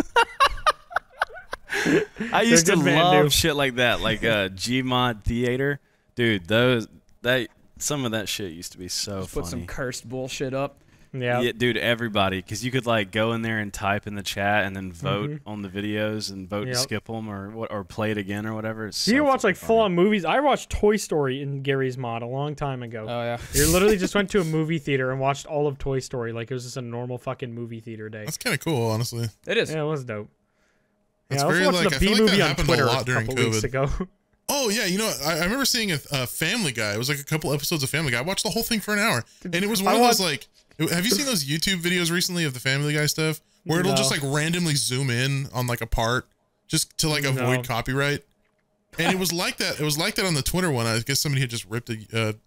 I used to love shit like that, like Gmod theater, dude. Some of that shit used to be so funny. Put some cursed bullshit up. Yeah, dude, everybody, because you could like go in there and type in the chat and then vote on the videos and vote to skip them or play it again or whatever. It's you watch like full on movies. I watched Toy Story in Gary's mod a long time ago. Oh yeah, you literally just went to a movie theater and watched all of Toy Story like it was just a normal fucking movie theater day. That's kind of cool, honestly. It is. Yeah, it was dope. That's yeah, very I watched like the B movie on Twitter a couple weeks ago. Oh, yeah, you know, I remember seeing a Family Guy. It was like a couple episodes of Family Guy. I watched the whole thing for an hour, and it was one of those, like... Have you seen those YouTube videos recently of the Family Guy stuff? Where it'll just, like, randomly zoom in on, like, a part just to, like, avoid copyright? And it was like that. It was like that on the Twitter one. I guess somebody had just ripped a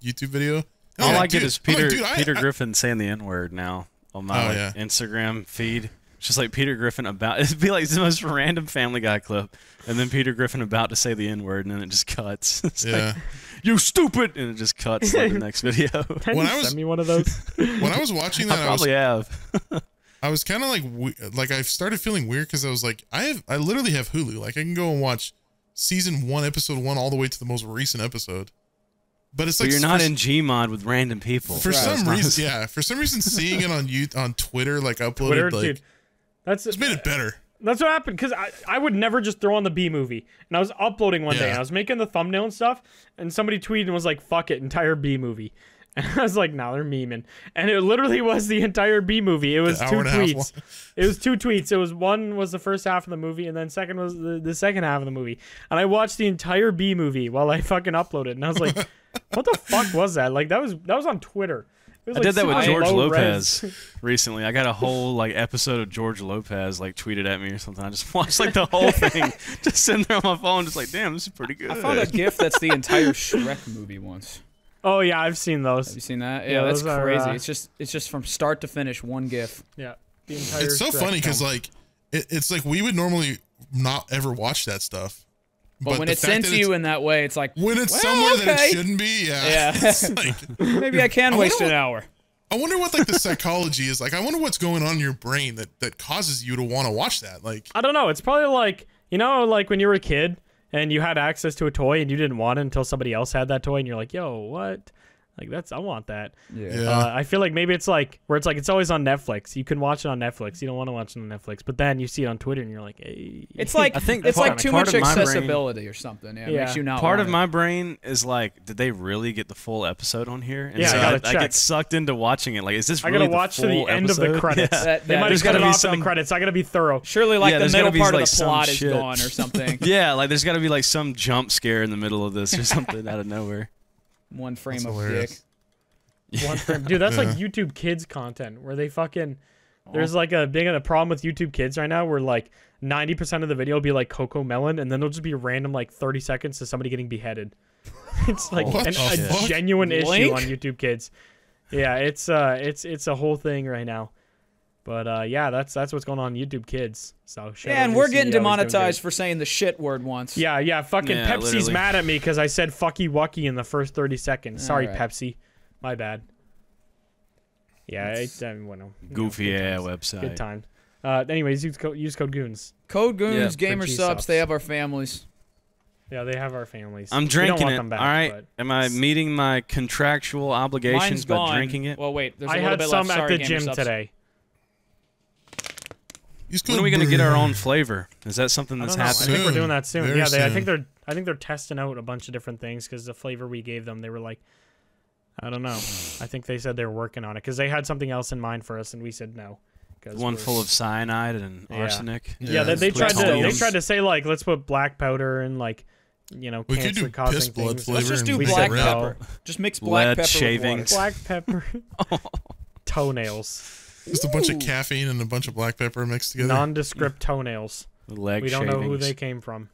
YouTube video. All I get is Peter Griffin saying the N-word now on my Instagram feed. It's just like Peter Griffin about... It'd be like the most random Family Guy clip. And then Peter Griffin about to say the N-word, and then it just cuts. It's like, you stupid! And it just cuts like the next video. Send me one of those? When I was watching that, I probably have. I was kind of like I started feeling weird because I was like, I literally have Hulu. Like, I can go and watch season 1, episode 1, all the way to the most recent episode. But it's like, but you're not in Gmod with random people. For some reason, for some reason, seeing it on Twitter, like uploaded, like, dude, that's just made it better. That's what happened, because I would never just throw on the B movie. And I was uploading one day, and I was making the thumbnail and stuff, and somebody tweeted and was like, "Fuck it, entire B movie." And I was like, "Nah, they're memeing." And it literally was the entire B movie. It was 2 tweets. It was 2 tweets. It was one was the first half of the movie, and then second was the second half of the movie. And I watched the entire B movie while I fucking uploaded, and I was like, "What the fuck was that?" Like, that was on Twitter. I did that with George Lopez recently. I got a whole episode of George Lopez tweeted at me or something. I just watched the whole thing, just sitting there on my phone, just like, damn, this is pretty good. I found a GIF that's the entire Shrek movie once. Oh yeah, I've seen those. Have you seen that? Yeah, that's crazy. It's just from start to finish, one GIF. Yeah, the entire. It's so funny because it's like we would normally not ever watch that stuff. But when it's sent to you in that way, it's like... When it's somewhere that it shouldn't be, it's like, maybe I can waste an hour. I wonder what, the psychology is. Like, I wonder what's going on in your brain that causes you to want to watch that. Like, I don't know. It's probably like, you know, like when you were a kid and you had access to a toy and you didn't want it until somebody else had that toy and you're like, yo, what? Like, I want that. Yeah. I feel like maybe it's like, where it's like, it's always on Netflix. You can watch it on Netflix. You don't want to watch it on Netflix. But then you see it on Twitter and you're like, hey. It's like, I think it's like too much accessibility or something. Yeah, it makes you not Part of my brain is like, did they really get the full episode on here? And so I get sucked into watching it. Like, is this really the full episode? I gotta watch to the end of the credits. Yeah. They might have cut it off in the credits. I gotta be thorough. Surely like the middle part of the plot is gone or something. Yeah, like there's gotta be like some jump scare in the middle of this or something out of nowhere. One frame of dick. One frame, dude. That's like YouTube Kids content where they fucking. There's like a problem with YouTube Kids right now where like 90% of the video will be like Coco Melon, and then there'll just be random like 30 seconds to somebody getting beheaded. It's like a genuine issue on YouTube Kids. Yeah, it's a whole thing right now. But yeah, that's what's going on YouTube Kids. So yeah, and we're getting demonetized for saying the shit word once. Yeah, yeah, fucking Pepsi's literally mad at me because I said fucky wucky in the first 30 seconds. Sorry, Pepsi, my bad. Yeah, goofy website. Good time. Anyways, use code Goons. Code Goons, GamerSupps. They have our families. Yeah, they have our families. I'm drinking it. Back, all right. Am I meeting my contractual obligations by drinking it? Well, wait. There's a little bit left. I had some at the gym today. When are we going to get our own flavor? Is that something that's happening? Soon. I think we're doing that soon. Very soon. I think they're testing out a bunch of different things because the flavor we gave them, they were like, I don't know. I think they said they were working on it because they had something else in mind for us, and we said no. One full of cyanide and arsenic. Yeah, they tried to say like, let's put black powder and like, you know, cancer-causing things. Let's just do black pepper. Just mix black pepper with black pepper. Toenails. Just a bunch of caffeine and a bunch of black pepper mixed together. Nondescript toenails. We don't know who they came from.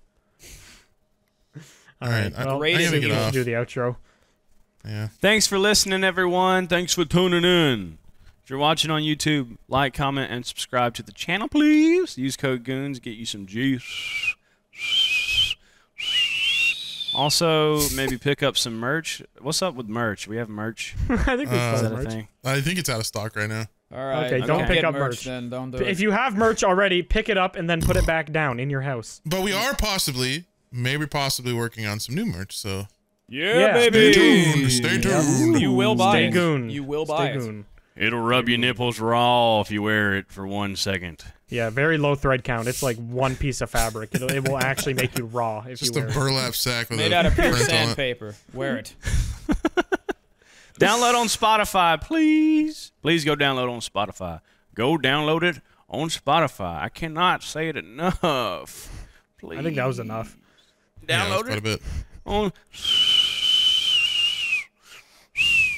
All right. Well, I do the outro. Yeah. Thanks for listening, everyone. Thanks for tuning in. If you're watching on YouTube, like, comment, and subscribe to the channel, please. Use code Goons. Get you some juice. Also, maybe pick up some merch. What's up with merch? We have merch. I think we have merch. I think it's out of stock right now. All right. Okay, don't pick up merch. Then don't do it. If you have merch already, pick it up and then put it back down in your house. But we are possibly working on some new merch, so. Yeah, baby. Stay tuned. You will buy it. Stay Goon. You will buy it. It'll rub your nipples raw if you wear it for 1 second. Yeah, very low thread count. It's like one piece of fabric. It will actually make you raw if you wear it. Just a burlap sack with made out of pure sandpaper. Wear it. Download on Spotify, please. Please go download on Spotify. Go download it on Spotify. I cannot say it enough. Please. I think that was enough. Download it.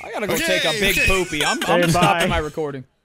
I gotta go take a big poopy. I'm stopping my recording.